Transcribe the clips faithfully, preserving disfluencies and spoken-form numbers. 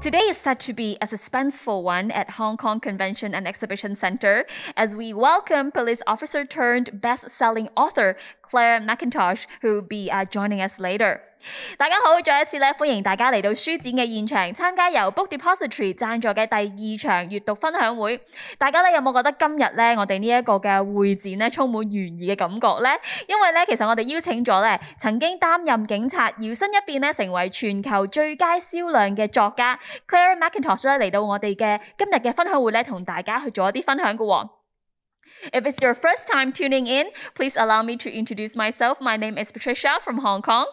Today is said to be a suspenseful one at Hong Kong Convention and Exhibition Centre as we welcome police officer turned best-selling author Clare Mackintosh, who will be uh, joining us later. 大家好，再一次咧，歡迎大家嚟到書展嘅現場，參加由 Book Depository 贊助嘅第二場閱讀分享會。大家咧有冇覺得今日咧我哋呢一個嘅會展咧充滿懸疑嘅感覺咧？因為咧其實我哋邀請咗咧曾經擔任警察，搖身一變咧成為全球最佳銷量嘅作家 Clare Mackintosh 咧嚟到我哋嘅今日嘅分享會咧，同大家去做一啲分享嘅喎。 If it's your first time tuning in, please allow me to introduce myself. My name is Patricia from Hong Kong.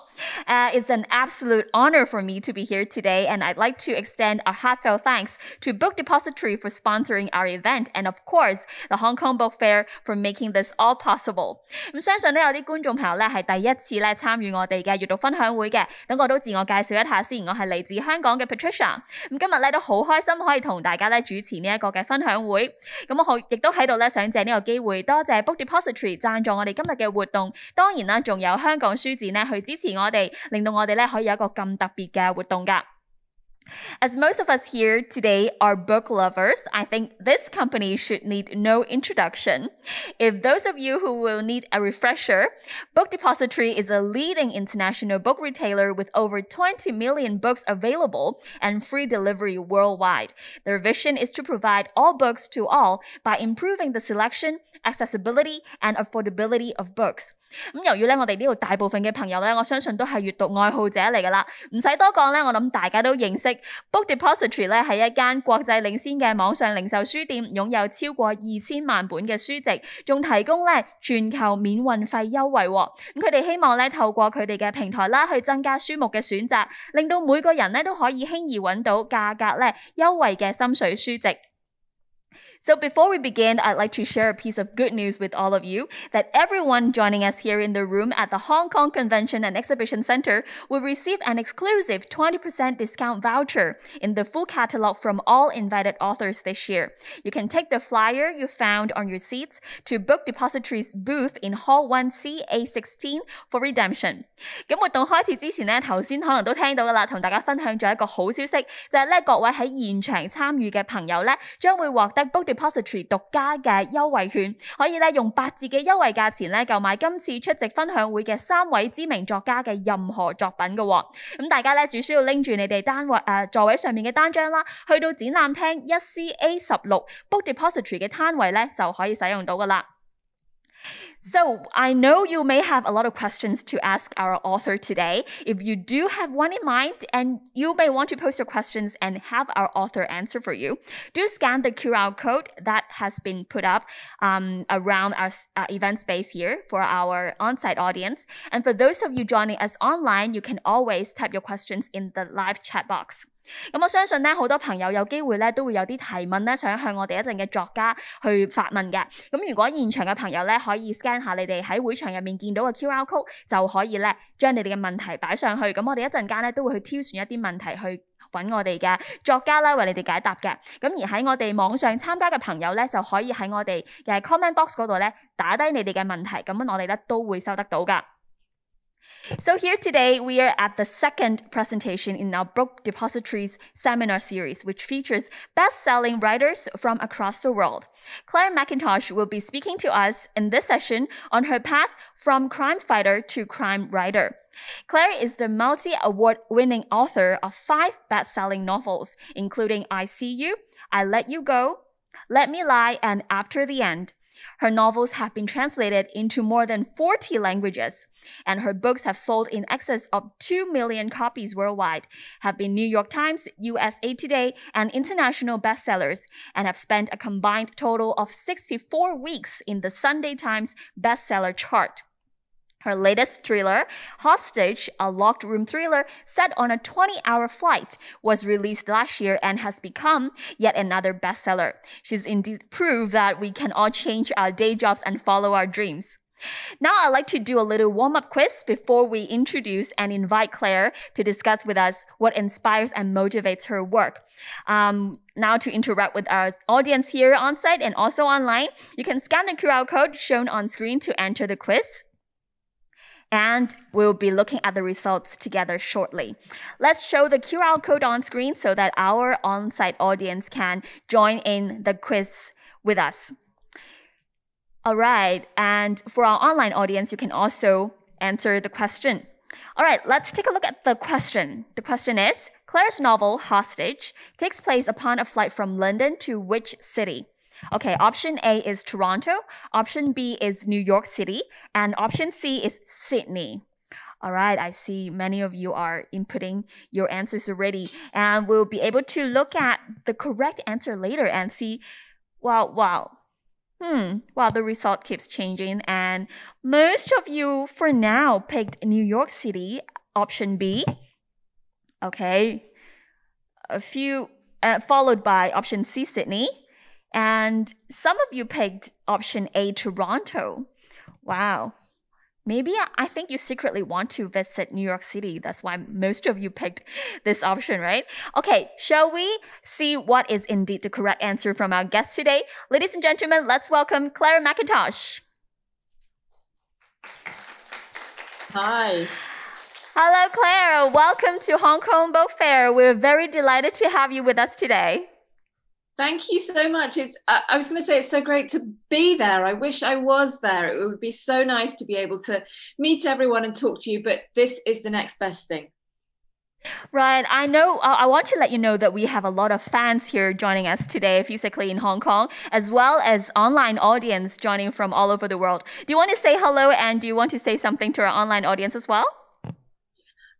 Uh, it's an absolute honor for me to be here today, and I'd like to extend a heartfelt thanks to Book Depository for sponsoring our event, and of course, the Hong Kong Book Fair for making this all possible. 咁相信咧有啲觀眾朋友咧係第一次咧參與我哋嘅閱讀分享會嘅，等我都自我介紹一下先。我係嚟自香港嘅 Patricia。咁今日咧都好開心可以同大家咧主持呢一個嘅分享會。咁我亦都喺度咧想借 呢個機會，多謝 Book Depository 贊助我哋今日嘅活動。當然啦，仲有香港書展咧去支持我哋，令到我哋咧可以有一個咁特別嘅活動㗎。 As most of us here today are book lovers, I think this company should need no introduction. If those of you who will need a refresher, Book Depository is a leading international book retailer with over twenty million books available and free delivery worldwide. Their vision is to provide all books to all by improving the selection, accessibility, and affordability of books. 咁由於咧，我哋呢度大部分嘅朋友咧，我相信都係閱讀愛好者嚟㗎啦，唔使多講咧，我諗大家都認識 Book Depository 咧係一間國際領先嘅網上零售書店，擁有超過二千萬本嘅書籍，仲提供咧全球免運費優惠喎。咁佢哋希望咧透過佢哋嘅平台啦，去增加書目嘅選擇，令到每個人咧都可以輕易揾到價格咧優惠嘅心水書籍。 So before we begin, I'd like to share a piece of good news with all of you that everyone joining us here in the room at the Hong Kong Convention and Exhibition Centre will receive an exclusive twenty percent discount voucher in the full catalogue from all invited authors this year. You can take the flyer you found on your seats to Book Depository's booth in Hall one C A sixteen for redemption. 咁活動開始之前咧，頭先可能都聽到噶啦，同大家分享咗一個好消息，就係咧各位喺現場參與嘅朋友咧，將會獲得 Book Depository 獨家嘅優惠券，可以咧用八折嘅優惠價錢咧購買今次出席分享會嘅三位知名作家嘅任何作品嘅喎。咁大家咧只需要拎住你哋單位誒、呃、座位上面嘅單張啦，去到展覽廳一C A sixteen Book Depository 嘅攤位咧就可以使用到噶啦。 So, I know you may have a lot of questions to ask our author today. If you do have one in mind and you may want to post your questions and have our author answer for you, do scan the Q R code that has been put up um, around our uh, event space here for our on-site audience. And for those of you joining us online, you can always type your questions in the live chat box. 咁我相信咧，好多朋友有機會咧都會有啲提問咧，想向我哋一陣嘅作家去發問嘅。咁如果現場嘅朋友咧，可以 scan 下你哋喺會場入面見到嘅 Q R code， 就可以咧將你哋嘅問題擺上去。咁我哋一陣間咧都會去挑選一啲問題去揾我哋嘅作家啦，為你哋解答嘅。咁而喺我哋網上參加嘅朋友咧，就可以喺我哋嘅 comment box 嗰度咧打低你哋嘅問題，咁我哋咧都會收得到㗎。 So here today, we are at the second presentation in our Book Depository's seminar series, which features best-selling writers from across the world. Clare Mackintosh will be speaking to us in this session on her path from crime fighter to crime writer. Clare is the multi-award-winning author of five best-selling novels, including I See You, I Let You Go, Let Me Lie, and After the End. Her novels have been translated into more than forty languages, and her books have sold in excess of two million copies worldwide, have been New York Times, U S A Today, and international bestsellers, and have spent a combined total of sixty-four weeks in the Sunday Times bestseller chart. Her latest thriller, Hostage, a locked room thriller set on a twenty-hour flight, was released last year and has become yet another bestseller. She's indeed proved that we can all change our day jobs and follow our dreams. Now I'd like to do a little warm-up quiz before we introduce and invite Clare to discuss with us what inspires and motivates her work. Um, now to interact with our audience here on site and also online, you can scan the Q R code shown on screen to enter the quiz. and we'll be looking at the results together shortly. Let's show the Q R code on screen so that our on-site audience can join in the quiz with us. All right, and for our online audience, you can also answer the question. All right, let's take a look at the question. The question is, Clare's novel, Hostage, takes place upon a flight from London to which city? Okay, option A is Toronto, option B is New York City, and option C is Sydney. All right, I see many of you are inputting your answers already, and we'll be able to look at the correct answer later and see, wow, wow, hmm, wow, the result keeps changing, and most of you for now picked New York City, option B. Okay, a few, uh, followed by option C, Sydney. And some of you picked option A, Toronto. Wow. Maybe I think you secretly want to visit New York City. That's why most of you picked this option, right? Okay, shall we see what is indeed the correct answer from our guest today? Ladies and gentlemen, let's welcome Clare Mackintosh. Hi. Hello, Clare. Welcome to Hong Kong Book Fair. We're very delighted to have you with us today. Thank you so much. It's, I was going to say it's so great to be there. I wish I was there. It would be so nice to be able to meet everyone and talk to you, but this is the next best thing. Right. I know, I want to let you know that we have a lot of fans here joining us today, physically in Hong Kong, as well as online audience joining from all over the world. Do you want to say hello and do you want to say something to our online audience as well?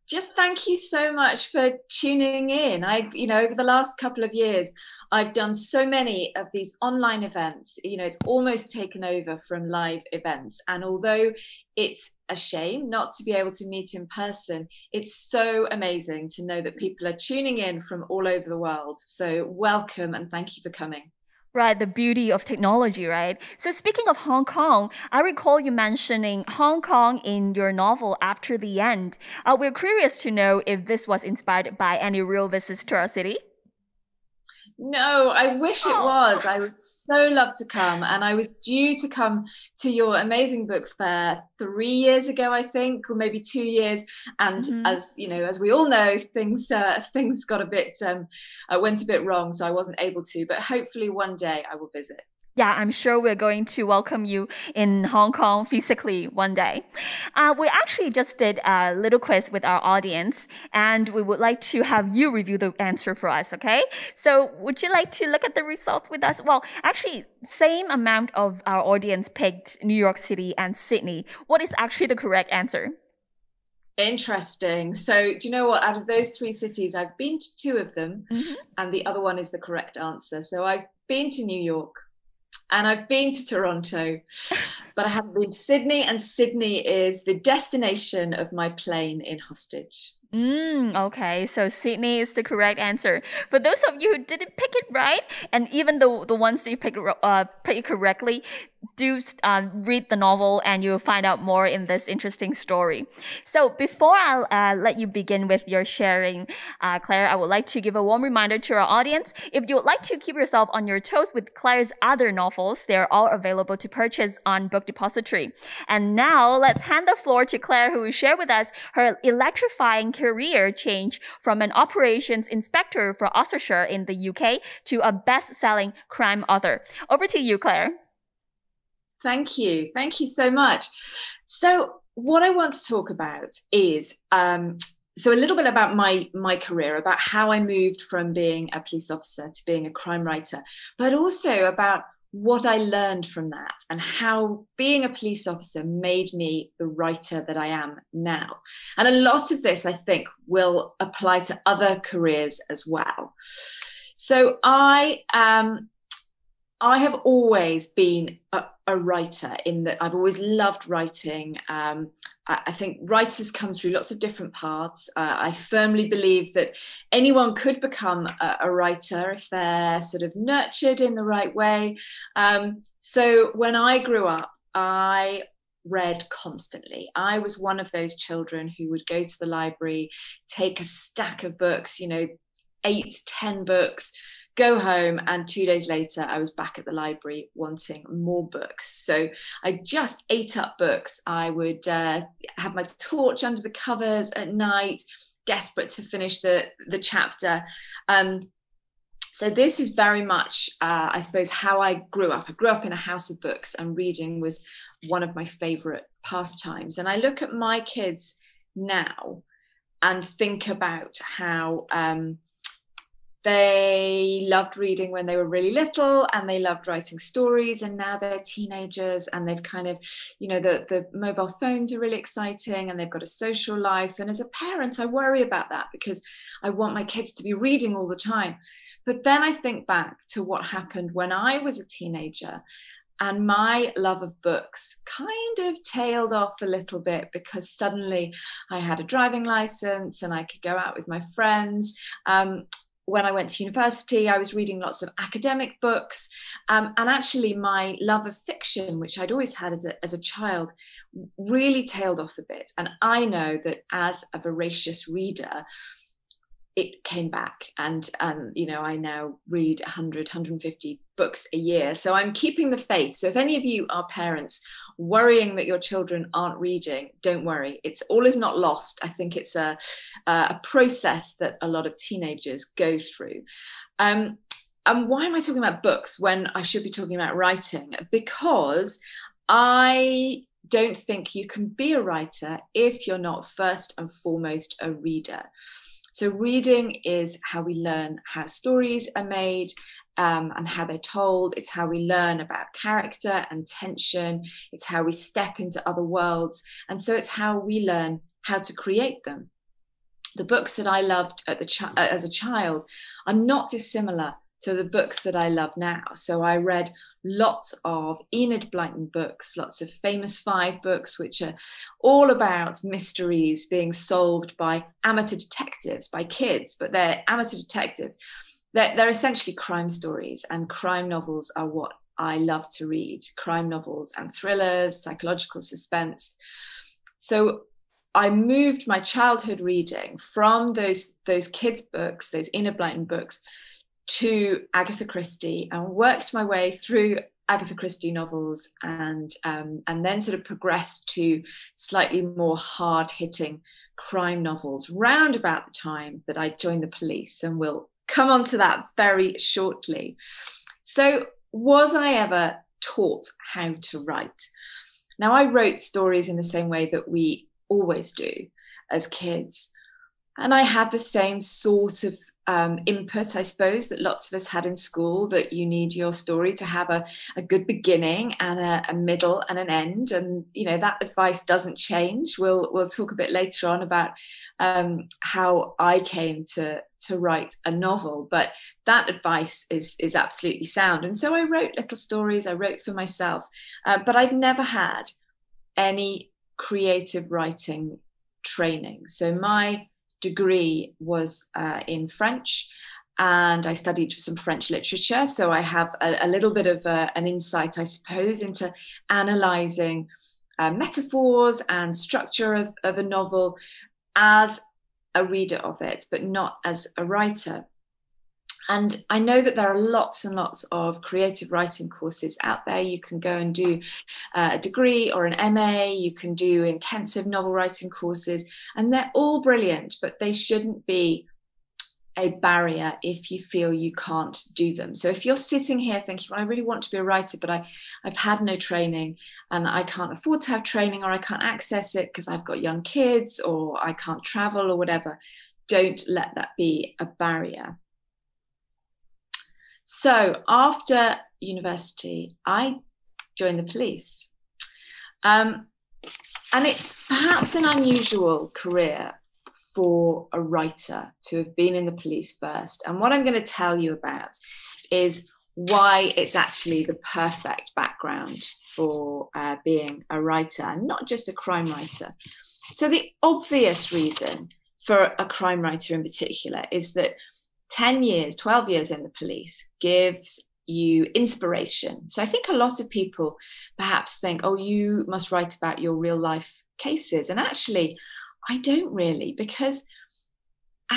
Just thank you so much for tuning in. I, you know, over the last couple of years, I've done so many of these online events, you know, it's almost taken over from live events. And although it's a shame not to be able to meet in person, it's so amazing to know that people are tuning in from all over the world. So welcome and thank you for coming. Right, the beauty of technology, right? So speaking of Hong Kong, I recall you mentioning Hong Kong in your novel, After the End. Uh, we're curious to know if this was inspired by any real visits to our city. No, I wish it was. I would so love to come. And I was due to come to your amazing book fair three years ago, I think, or maybe two years. And mm-hmm. as you know, as we all know, things uh, things got a bit, um, uh, went a bit wrong. So I wasn't able to, but hopefully one day I will visit. Yeah, I'm sure we're going to welcome you in Hong Kong physically one day. Uh, we actually just did a little quiz with our audience, and we would like to have you review the answer for us, okay? So would you like to look at the results with us? Well, actually, same amount of our audience picked New York City and Sydney. What is actually the correct answer? Interesting. So do you know what? Out of those three cities, I've been to two of them, mm-hmm. and the other one is the correct answer. So I've been to New York. And I've been to Toronto, but I haven't been to Sydney, and Sydney is the destination of my plane in Hostage. Mm, okay, so Sydney is the correct answer. For those of you who didn't pick it right, and even the, the ones that you picked uh, pick correctly, do uh, read the novel and you'll find out more in this interesting story. So before I uh, let you begin with your sharing, uh, Clare, I would like to give a warm reminder to our audience. If you would like to keep yourself on your toes with Clare's other novels, they're all available to purchase on Book Depository. And now let's hand the floor to Clare, who will share with us her electrifying career change from an operations inspector for Oxfordshire in the U K to a best-selling crime author. Over to you, Clare. Thank you. Thank you so much. So what I want to talk about is um, so a little bit about my, my career, about how I moved from being a police officer to being a crime writer, but also about what I learned from that and how being a police officer made me the writer that I am now. And a lot of this, I think, will apply to other careers as well. So I, um, I have always been a, a writer in that I've always loved writing. Um, I, I think writers come through lots of different paths. Uh, I firmly believe that anyone could become a, a writer if they're sort of nurtured in the right way. Um, so when I grew up, I read constantly. I was one of those children who would go to the library, take a stack of books, you know, eight, ten books, go home, and two days later I was back at the library wanting more books. So I just ate up books. I would uh, have my torch under the covers at night, desperate to finish the the chapter. Um, so this is very much, uh, I suppose, how I grew up. I grew up in a house of books, and reading was one of my favourite pastimes. And I look at my kids now and think about how um, they loved reading when they were really little, and they loved writing stories, and now they're teenagers, and they've kind of, you know, the, the mobile phones are really exciting, and they've got a social life. And as a parent, I worry about that because I want my kids to be reading all the time. But then I think back to what happened when I was a teenager, and my love of books kind of tailed off a little bit because suddenly I had a driving license and I could go out with my friends. Um, when I went to university, I was reading lots of academic books. Um, and actually my love of fiction, which I'd always had as a, as a child, really tailed off a bit. And I know that as a voracious reader, it came back, and um, you know, I now read one hundred, one hundred fifty books a year. So I'm keeping the faith. So if any of you are parents worrying that your children aren't reading, don't worry. It's all is not lost. I think it's a, a process that a lot of teenagers go through. Um, and why am I talking about books when I should be talking about writing? Because I don't think you can be a writer if you're not first and foremost a reader. So reading is how we learn how stories are made um, and how they're told. It's how we learn about character and tension. It's how we step into other worlds. And so it's how we learn how to create them. The books that I loved at the ch- as a child are not dissimilar to the books that I love now. So I read lots of Enid Blyton books, lots of Famous Five books, which are all about mysteries being solved by amateur detectives, by kids, but they're amateur detectives. They're, they're essentially crime stories, and crime novels are what I love to read. Crime novels and thrillers, psychological suspense. So I moved my childhood reading from those, those kids' books, those Enid Blyton books, to Agatha Christie, and worked my way through Agatha Christie novels, and um, and then sort of progressed to slightly more hard-hitting crime novels round about the time that I joined the police, and we'll come on to that very shortly. So was I ever taught how to write? Now, I wrote stories in the same way that we always do as kids, and I had the same sort of Um, input, I suppose, that lots of us had in school, that you need your story to have a, a good beginning and a, a middle and an end. And, you know, that advice doesn't change. We'll we'll talk a bit later on about um, how I came to, to write a novel. But that advice is, is absolutely sound. And so I wrote little stories. I wrote for myself. Uh, but I've never had any creative writing training. So my degree was uh, in French, and I studied some French literature. So I have a, a little bit of a, an insight, I suppose, into analysing uh, metaphors and structure of, of a novel as a reader of it, but not as a writer. And I know that there are lots and lots of creative writing courses out there. You can go and do a degree or an M A, you can do intensive novel writing courses, and they're all brilliant, but they shouldn't be a barrier if you feel you can't do them. So if you're sitting here thinking, well, I really want to be a writer, but I, I've had no training, and I can't afford to have training, or I can't access it because I've got young kids, or I can't travel or whatever, don't let that be a barrier. So after university, I joined the police. Um, and it's perhaps an unusual career for a writer to have been in the police first. And what I'm going to tell you about is why it's actually the perfect background for uh, being a writer, and not just a crime writer. So the obvious reason for a crime writer in particular is that ten years, twelve years in the police gives you inspiration. So I think a lot of people perhaps think, oh, you must write about your real life cases. And actually, I don't really, because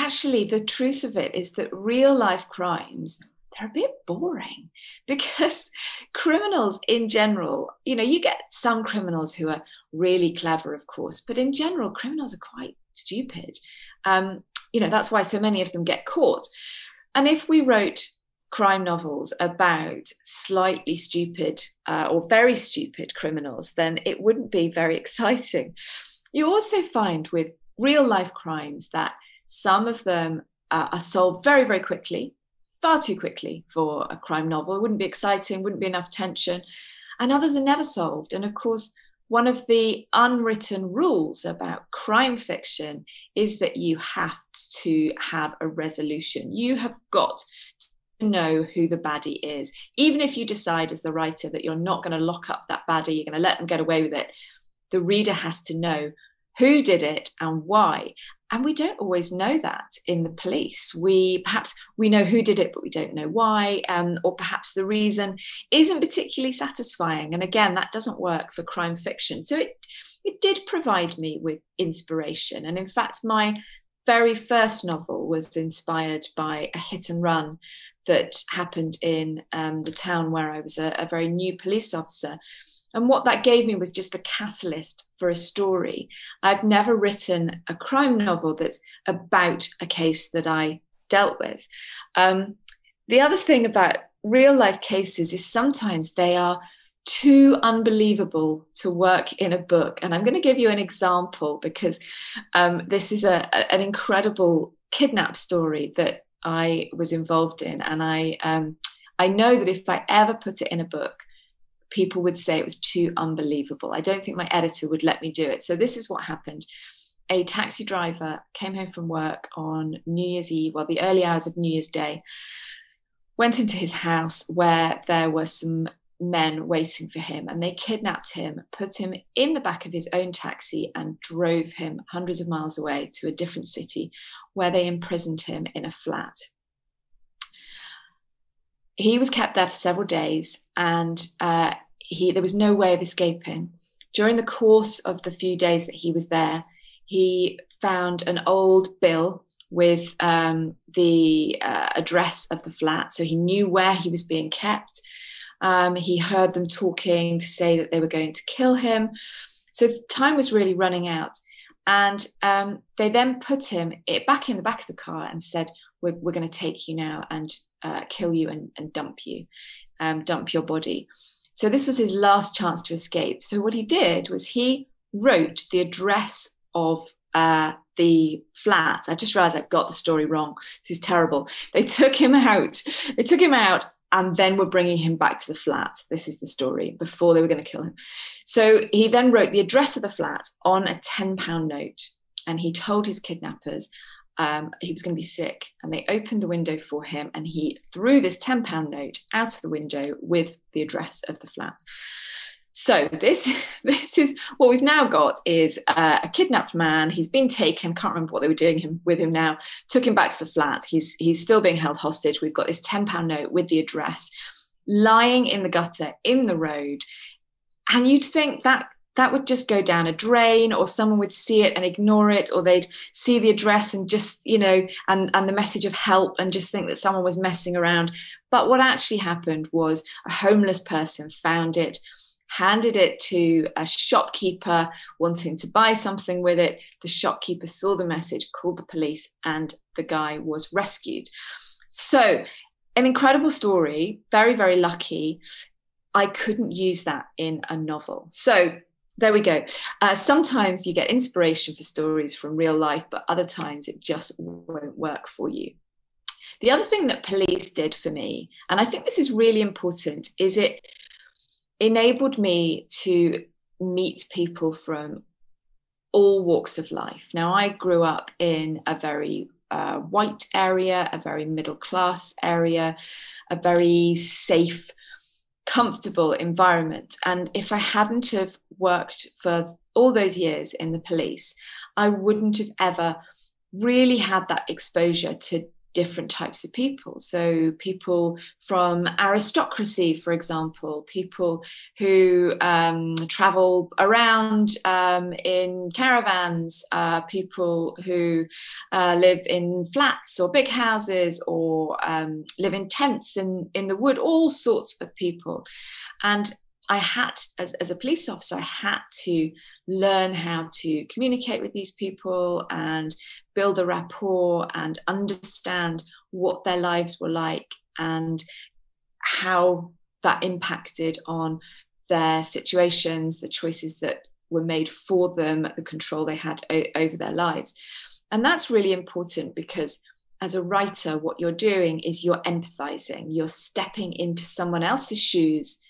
actually the truth of it is that real life crimes they're a bit boring, because criminals in general, you know, you get some criminals who are really clever, of course, but in general, criminals are quite stupid. Um, you know, that's why so many of them get caught. And if we wrote crime novels about slightly stupid uh, or very stupid criminals, then it wouldn't be very exciting. You also find with real life crimes that some of them uh, are solved very, very quickly, far too quickly for a crime novel. It wouldn't be exciting, wouldn't be enough tension. And others are never solved. And of course, one of the unwritten rules about crime fiction is that you have to have a resolution. You have got to know who the baddie is. Even if you decide as the writer that you're not going to lock up that baddie, you're going to let them get away with it, the reader has to know who did it and why. And we don't always know that in the police. We perhaps we know who did it, but we don't know why, um, or perhaps the reason isn't particularly satisfying. And again, that doesn't work for crime fiction. So it, it did provide me with inspiration. And in fact, my very first novel was inspired by a hit and run that happened in um, the town where I was a, a very new police officer. And what that gave me was just the catalyst for a story. I've never written a crime novel that's about a case that I dealt with. Um, the other thing about real life cases is sometimes they are too unbelievable to work in a book. And I'm going to give you an example, because um, this is a, a, an incredible kidnap story that I was involved in. And I, um, I know that if I ever put it in a book, people would say it was too unbelievable. I don't think my editor would let me do it. So this is what happened. A taxi driver came home from work on New Year's Eve, well, the early hours of New Year's Day, went into his house where there were some men waiting for him, and they kidnapped him, put him in the back of his own taxi and drove him hundreds of miles away to a different city, where they imprisoned him in a flat. He was kept there for several days, and uh, he there was no way of escaping. During the course of the few days that he was there, he found an old bill with um, the uh, address of the flat, so he knew where he was being kept. Um, he heard them talking to say that they were going to kill him. So time was really running out, and um, they then put him back in the back of the car and said, we're, we're going to take you now and Uh, kill you and, and dump you, um, dump your body. So this was his last chance to escape. So what he did was he wrote the address of uh, the flat. I just realized I've got the story wrong. This is terrible. They took him out. They took him out and then were bringing him back to the flat. This is the story, before they were going to kill him. So he then wrote the address of the flat on a ten pound note, and he told his kidnappers, Um, he was going to be sick, and they opened the window for him, and he threw this ten pound note out of the window with the address of the flat. So this this is what we've now got, is uh, a kidnapped man. He's been taken, can't remember what they were doing him with him now, took him back to the flat. He's, he's still being held hostage. We've got this ten pound note with the address lying in the gutter, in the road. And you'd think that that would just go down a drain, or someone would see it and ignore it, or they'd see the address and just, you know, and, and the message of help and just think that someone was messing around. But what actually happened was a homeless person found it, handed it to a shopkeeper wanting to buy something with it. The shopkeeper saw the message, called the police, and the guy was rescued. So an incredible story, very, very lucky. I couldn't use that in a novel. So there we go. Uh, sometimes you get inspiration for stories from real life, but other times it just won't work for you. The other thing that police did for me, and I think this is really important, is it enabled me to meet people from all walks of life. Now, I grew up in a very uh, white area, a very middle class area, a very safe, comfortable environment. And if I hadn't have worked for all those years in the police, I wouldn't have ever really had that exposure to different types of people. So people from aristocracy, for example, people who um, travel around um, in caravans, uh, people who uh, live in flats or big houses, or um, live in tents in, in the wood, all sorts of people. And I had, as, as a police officer, I had to learn how to communicate with these people and build a rapport and understand what their lives were like and how that impacted on their situations, the choices that were made for them, the control they had o- over their lives. And that's really important, because as a writer, what you're doing is you're empathizing, you're stepping into someone else's shoes,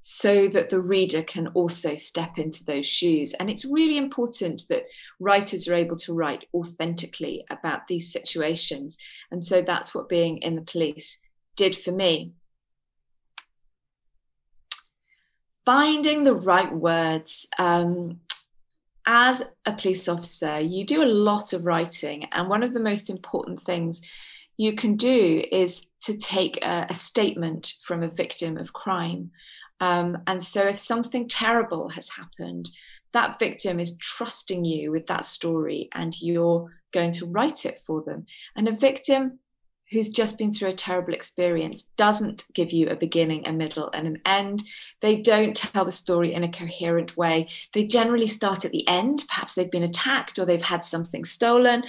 so that the reader can also step into those shoes. And it's really important that writers are able to write authentically about these situations. And so that's what being in the police did for me. Finding the right words. Um, as a police officer, you do a lot of writing. And one of the most important things you can do is to take a, a statement from a victim of crime. Um, and so if something terrible has happened, that victim is trusting you with that story and you're going to write it for them. And a victim who's just been through a terrible experience doesn't give you a beginning, a middle and an end. They don't tell the story in a coherent way. They generally start at the end. Perhaps they've been attacked or they've had something stolen.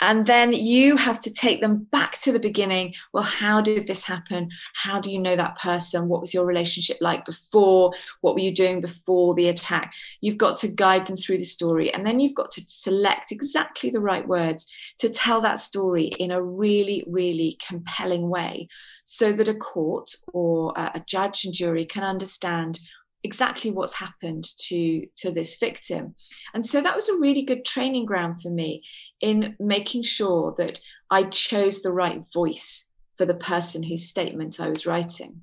And then you have to take them back to the beginning. Well, how did this happen? How do you know that person? What was your relationship like before? What were you doing before the attack? You've got to guide them through the story. And then you've got to select exactly the right words to tell that story in a really, really compelling way, so that a court or a judge and jury can understand exactly what's happened to to this victim. And so that was a really good training ground for me in making sure that I chose the right voice for the person whose statement I was writing.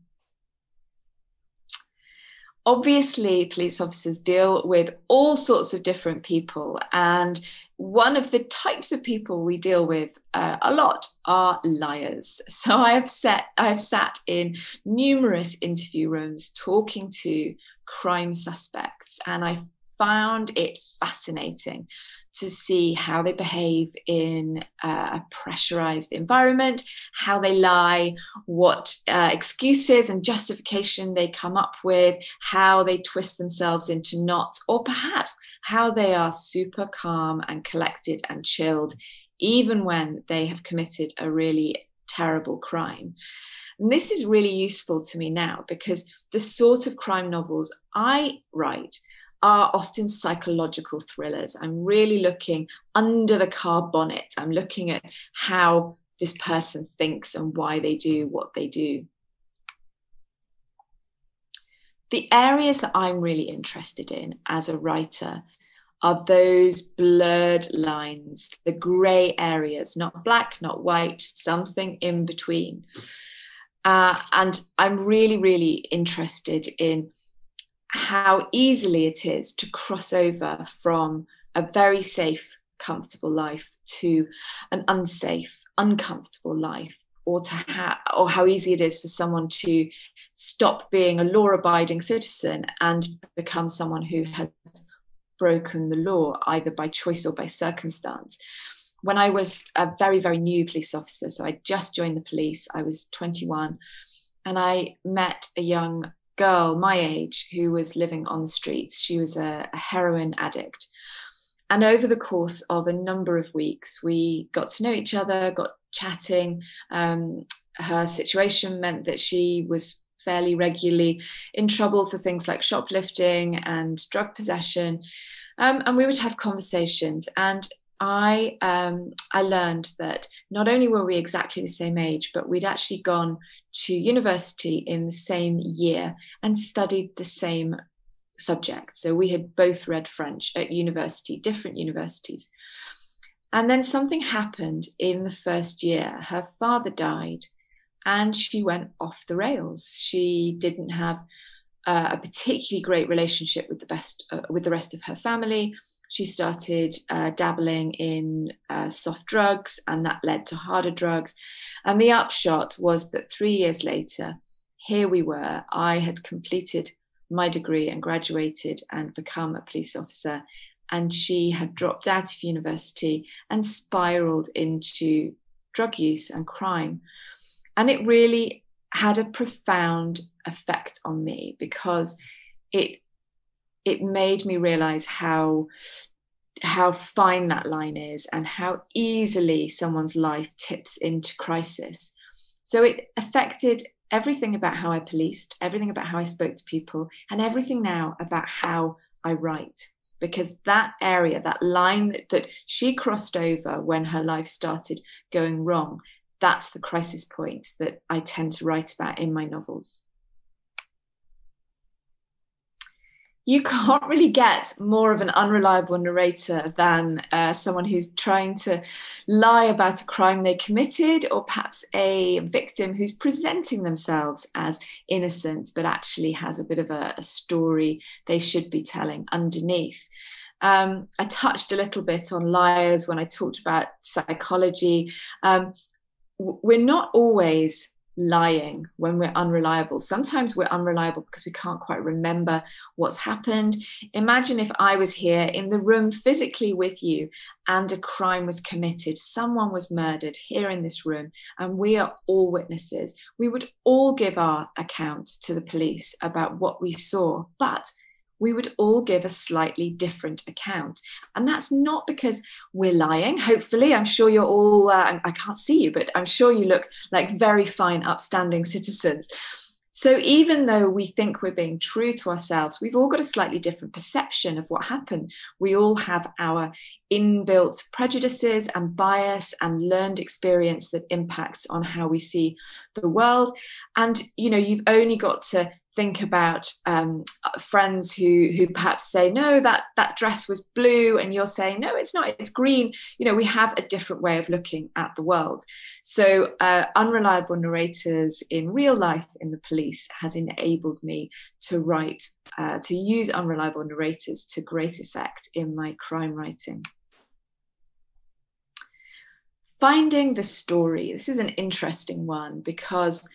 Obviously, police officers deal with all sorts of different people, and one of the types of people we deal with uh, a lot are liars. So I have, set, I have sat in numerous interview rooms talking to crime suspects, and I found it fascinating to see how they behave in uh, a pressurized environment, how they lie, what uh, excuses and justification they come up with, how they twist themselves into knots, or perhaps how they are super calm and collected and chilled, even when they have committed a really terrible crime. And this is really useful to me now, because the sort of crime novels I write are often psychological thrillers. I'm really looking under the car bonnet. I'm looking at how this person thinks and why they do what they do. The areas that I'm really interested in as a writer are those blurred lines, the grey areas, not black, not white, something in between. Uh, and I'm really, really interested in how easily it is to cross over from a very safe, comfortable life to an unsafe, uncomfortable life. Or to ha- or how easy it is for someone to stop being a law-abiding citizen and become someone who has broken the law, either by choice or by circumstance. When I was a very, very new police officer, so I just joined the police, I was twenty-one, and I met a young girl my age who was living on the streets. She was a, a heroin addict. And over the course of a number of weeks, we got to know each other, got chatting. Um, her situation meant that she was fairly regularly in trouble for things like shoplifting and drug possession. Um, and we would have conversations. And I, um, I learned that not only were we exactly the same age, but we'd actually gone to university in the same year and studied the same subject. So we had both read French at university, different universities. And then something happened in the first year. Her father died and she went off the rails. She didn't have uh, a particularly great relationship with the best uh, with the rest of her family. she started uh, dabbling in uh, soft drugs, and that led to harder drugs. And the upshot was that three years later, here we were. I had completed my degree and graduated and become a police officer. And she had dropped out of university and spiraled into drug use and crime. And it really had a profound effect on me, because it it made me realize how how fine that line is and how easily someone's life tips into crisis. So it affected everything about how I policed, everything about how I spoke to people, and everything now about how I write. Because that area, that line that, that she crossed over when her life started going wrong, that's the crisis point that I tend to write about in my novels. You can't really get more of an unreliable narrator than uh, someone who's trying to lie about a crime they committed, or perhaps a victim who's presenting themselves as innocent but actually has a bit of a, a story they should be telling underneath. Um, I touched a little bit on liars when I talked about psychology. Um, we're not always lying when we're unreliable. Sometimes we're unreliable because we can't quite remember what's happened. Imagine if I was here in the room physically with you and a crime was committed. Someone was murdered here in this room and we are all witnesses. We would all give our account to the police about what we saw, but we would all give a slightly different account. And that's not because we're lying. Hopefully, I'm sure you're all, uh, I can't see you, but I'm sure you look like very fine, upstanding citizens. So even though we think we're being true to ourselves, we've all got a slightly different perception of what happened. We all have our inbuilt prejudices and bias and learned experience that impacts on how we see the world. And, you know, you've only got to think about um, friends who who perhaps say, no, that, that dress was blue, and you're saying, no, it's not, it's green. You know, we have a different way of looking at the world. So uh, unreliable narrators in real life in the police has enabled me to write, uh, to use unreliable narrators to great effect in my crime writing. Finding the story. This is an interesting one, because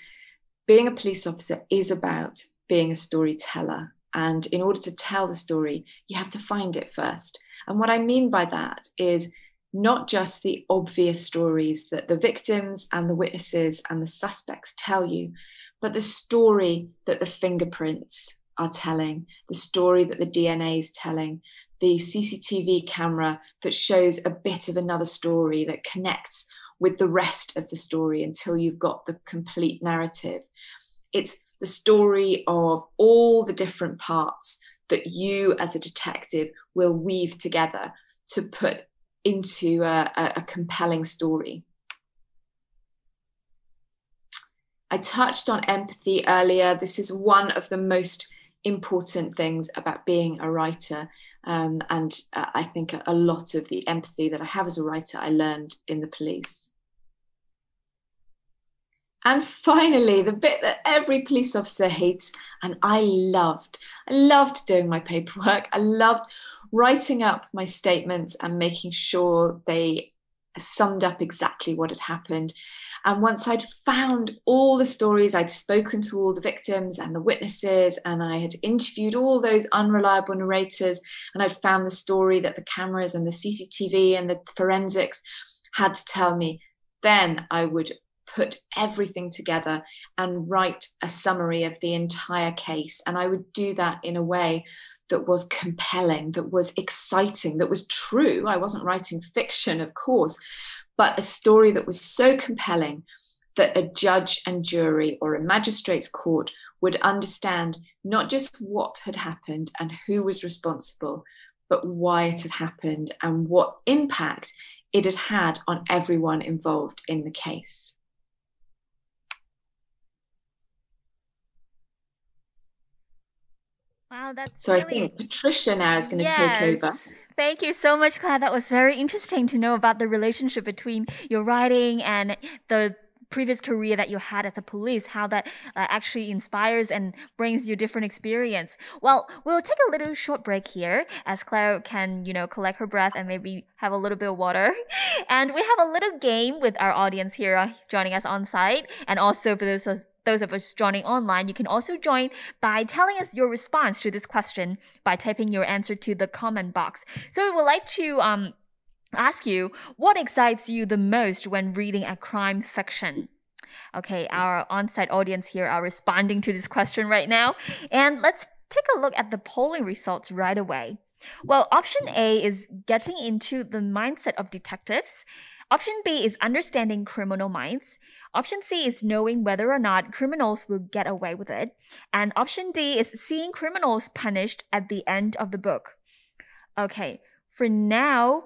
being a police officer is about being a storyteller. And in order to tell the story, you have to find it first. And what I mean by that is not just the obvious stories that the victims and the witnesses and the suspects tell you, but the story that the fingerprints are telling, the story that the D N A is telling, the C C T V camera that shows a bit of another story that connects with the rest of the story until you've got the complete narrative. It's the story of all the different parts that you as a detective will weave together to put into a, a compelling story. I touched on empathy earlier. This is one of the most important things about being a writer, um, and uh, I think a lot of the empathy that I have as a writer I learned in the police. And finally, the bit that every police officer hates, and I loved I loved doing my paperwork. I loved writing up my statements and making sure they summed up exactly what had happened. And once I'd found all the stories, I'd spoken to all the victims and the witnesses, and I had interviewed all those unreliable narrators, and I'd found the story that the cameras and the C C T V and the forensics had to tell me, then I would put everything together and write a summary of the entire case. And I would do that in a way that was compelling, that was exciting, that was true. I wasn't writing fiction, of course, but a story that was so compelling that a judge and jury or a magistrate's court would understand not just what had happened and who was responsible, but why it had happened and what impact it had had on everyone involved in the case. Wow, that's so really... I think Patricia now is going to yes. take over. Thank you so much, Clare. That was very interesting to know about the relationship between your writing and the previous career that you had as a police, how that uh, actually inspires and brings you different experience. Well, we'll take a little short break here as Clare can, you know, collect her breath and maybe have a little bit of water. And we have a little game with our audience here joining us on site. And also for those of Those of us joining online, you can also join by telling us your response to this question by typing your answer to the comment box. So we would like to um, ask you, what excites you the most when reading a crime fiction? Okay, our on-site audience here are responding to this question right now. And let's take a look at the polling results right away. Well, option A is getting into the mindset of detectives. Option B is understanding criminal minds. Option C is knowing whether or not criminals will get away with it. And option D is seeing criminals punished at the end of the book. Okay, for now,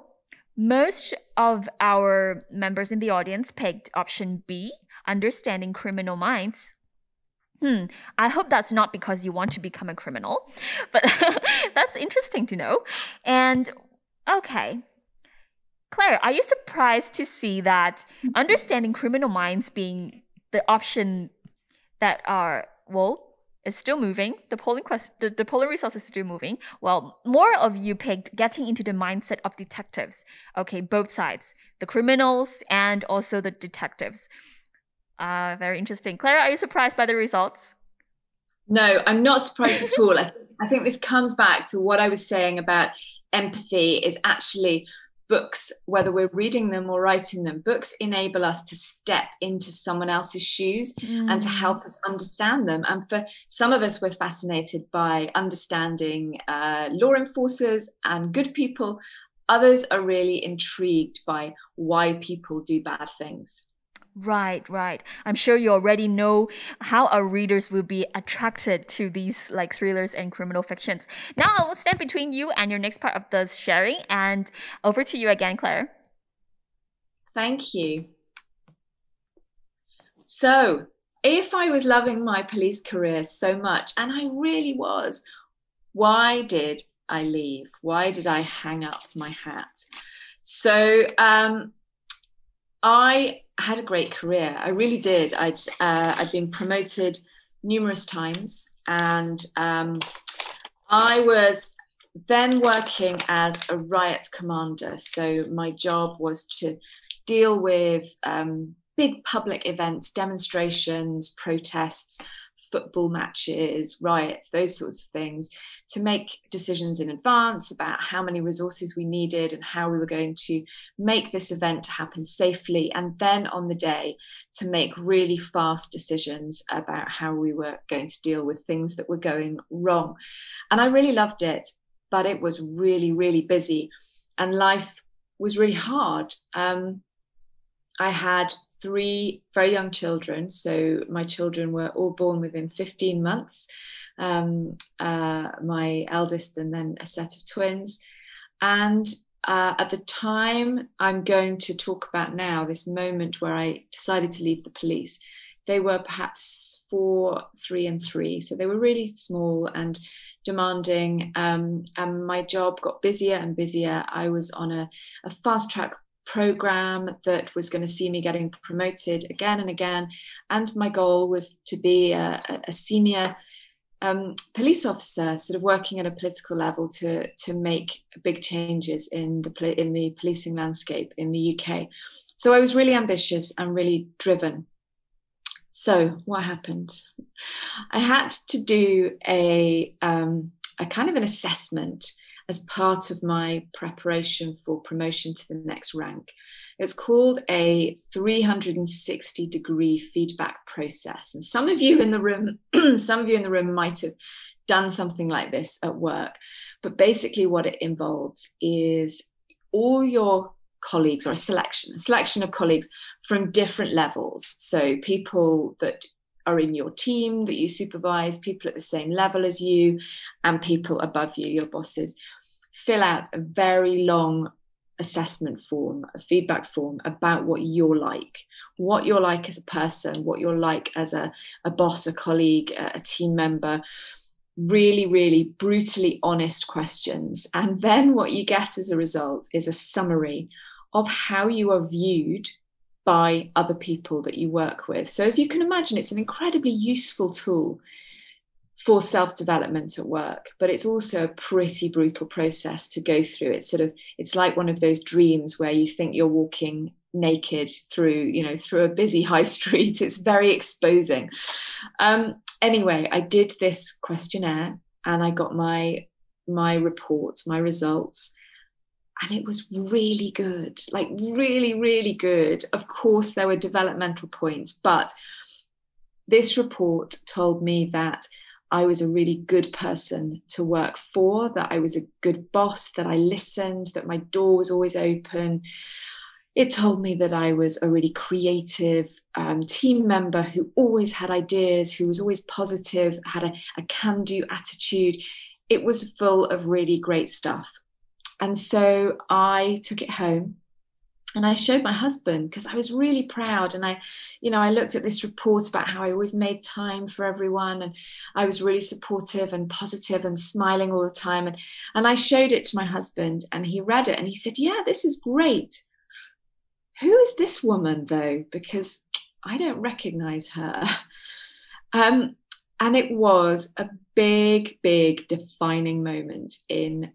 most of our members in the audience picked option B, understanding criminal minds. Hmm, I hope that's not because you want to become a criminal, but that's interesting to know. And okay. Clare, are you surprised to see that understanding criminal minds being the option that are, well, it's still moving. The polling quest, the, the polling results is still moving. Well, more of you picked getting into the mindset of detectives. Okay, both sides, the criminals and also the detectives. Uh, very interesting. Clare, are you surprised by the results? No, I'm not surprised at all. I, th I think this comes back to what I was saying about empathy is actually... books, whether we're reading them or writing them, books enable us to step into someone else's shoes mm. and to help us understand them. And for some of us, we're fascinated by understanding uh, law enforcers and good people. Others are really intrigued by why people do bad things. Right, right. I'm sure you already know how our readers will be attracted to these like thrillers and criminal fictions. Now I will stand between you and your next part of the sharing, and over to you again, Clare. Thank you. So if I was loving my police career so much, and I really was, why did I leave? Why did I hang up my hat? So um, I... I had a great career. I really did. I'd, uh, I'd been promoted numerous times, and um, I was then working as a riot commander. So my job was to deal with um, big public events, demonstrations, protests, football matches, riots, those sorts of things, to make decisions in advance about how many resources we needed and how we were going to make this event happen safely. And then on the day to make really fast decisions about how we were going to deal with things that were going wrong. And I really loved it, but it was really, really busy and life was really hard. Um, I had three very young children. So my children were all born within fifteen months, um, uh, my eldest and then a set of twins. And uh, at the time I'm going to talk about now, this moment where I decided to leave the police, they were perhaps four, three and three. So they were really small and demanding. Um, and my job got busier and busier. I was on a, a fast track program that was going to see me getting promoted again and again, and my goal was to be a, a senior um, police officer, sort of working at a political level to to make big changes in the in the policing landscape in the U K. So I was really ambitious and really driven. So what happened? I had to do a um, a kind of an assessment as part of my preparation for promotion to the next rank. It's called a three hundred sixty degree feedback process. And some of you in the room, some of you in the room might have done something like this at work. But basically what it involves is all your colleagues, or a selection, a selection of colleagues from different levels. So people that are in your team that you supervise, people at the same level as you, and people above you, your bosses, fill out a very long assessment form, a feedback form about what you're like, what you're like as a person, what you're like as a, a boss, a colleague, a, a team member, really, really brutally honest questions. And then what you get as a result is a summary of how you are viewed by other people that you work with. So as you can imagine, it's an incredibly useful tool for self-development at work, but it's also a pretty brutal process to go through. It's sort of, it's like one of those dreams where you think you're walking naked through, you know, through a busy high street. It's very exposing. Um, anyway, I did this questionnaire and I got my, my report, my results, and it was really good, like really, really good. Of course, there were developmental points, but this report told me that I was a really good person to work for, that I was a good boss, that I listened, that my door was always open. It told me that I was a really creative um, team member who always had ideas, who was always positive, had a, a can-do attitude. It was full of really great stuff. And so I took it home and I showed my husband because I was really proud. And I, you know, I looked at this report about how I always made time for everyone. And I was really supportive and positive and smiling all the time. And, and I showed it to my husband and he read it and he said, yeah, this is great. Who is this woman, though? Because I don't recognize her. Um, and it was a big, big defining moment in,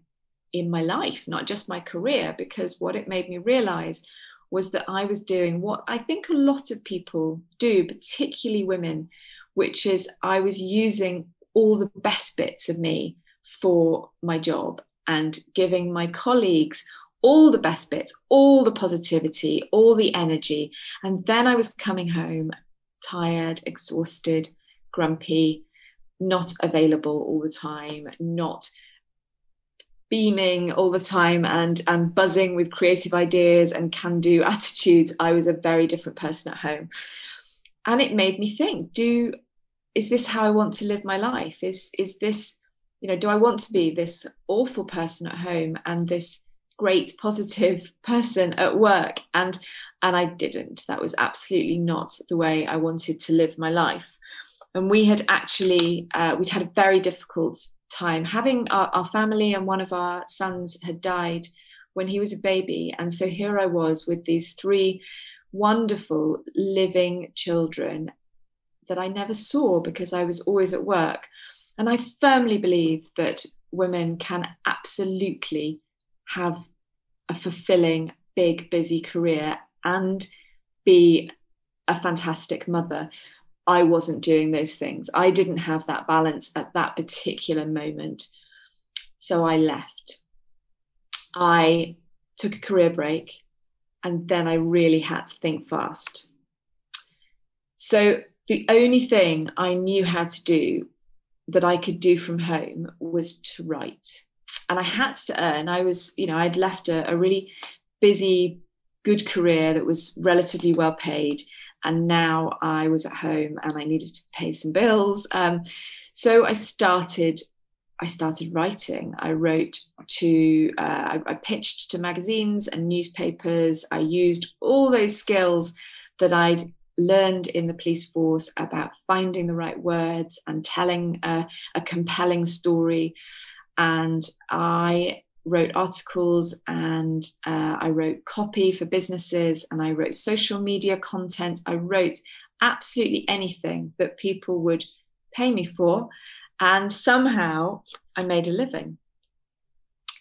in my life, not just my career, because what it made me realize was that I was doing what I think a lot of people do, particularly women, which is I was using all the best bits of me for my job and giving my colleagues all the best bits, all the positivity, all the energy. And then I was coming home tired, exhausted, grumpy, not available all the time, not beaming all the time and, and buzzing with creative ideas and can-do attitudes. I was a very different person at home. And it made me think, do, is this how I want to live my life? Is, is this, you know, do I want to be this awful person at home and this great positive person at work? And and I didn't. That was absolutely not the way I wanted to live my life. And we had actually, uh, we'd had a very difficult time having our, our family, and one of our sons had died when he was a baby. And so here I was with these three wonderful living children that I never saw because I was always at work. And I firmly believe that women can absolutely have a fulfilling, big, busy career and be a fantastic mother. I wasn't doing those things. I didn't have that balance at that particular moment. So I left. I took a career break and then I really had to think fast. So the only thing I knew how to do that I could do from home was to write. And I had to earn. I was, you know, I'd left a, a really busy, good career that was relatively well paid. And now I was at home and I needed to pay some bills. Um, so I started, I started writing. I wrote to, uh, I, I pitched to magazines and newspapers. I used all those skills that I'd learned in the police force about finding the right words and telling a, a compelling story. And I wrote articles and uh, I wrote copy for businesses and I wrote social media content. I wrote absolutely anything that people would pay me for. And somehow I made a living.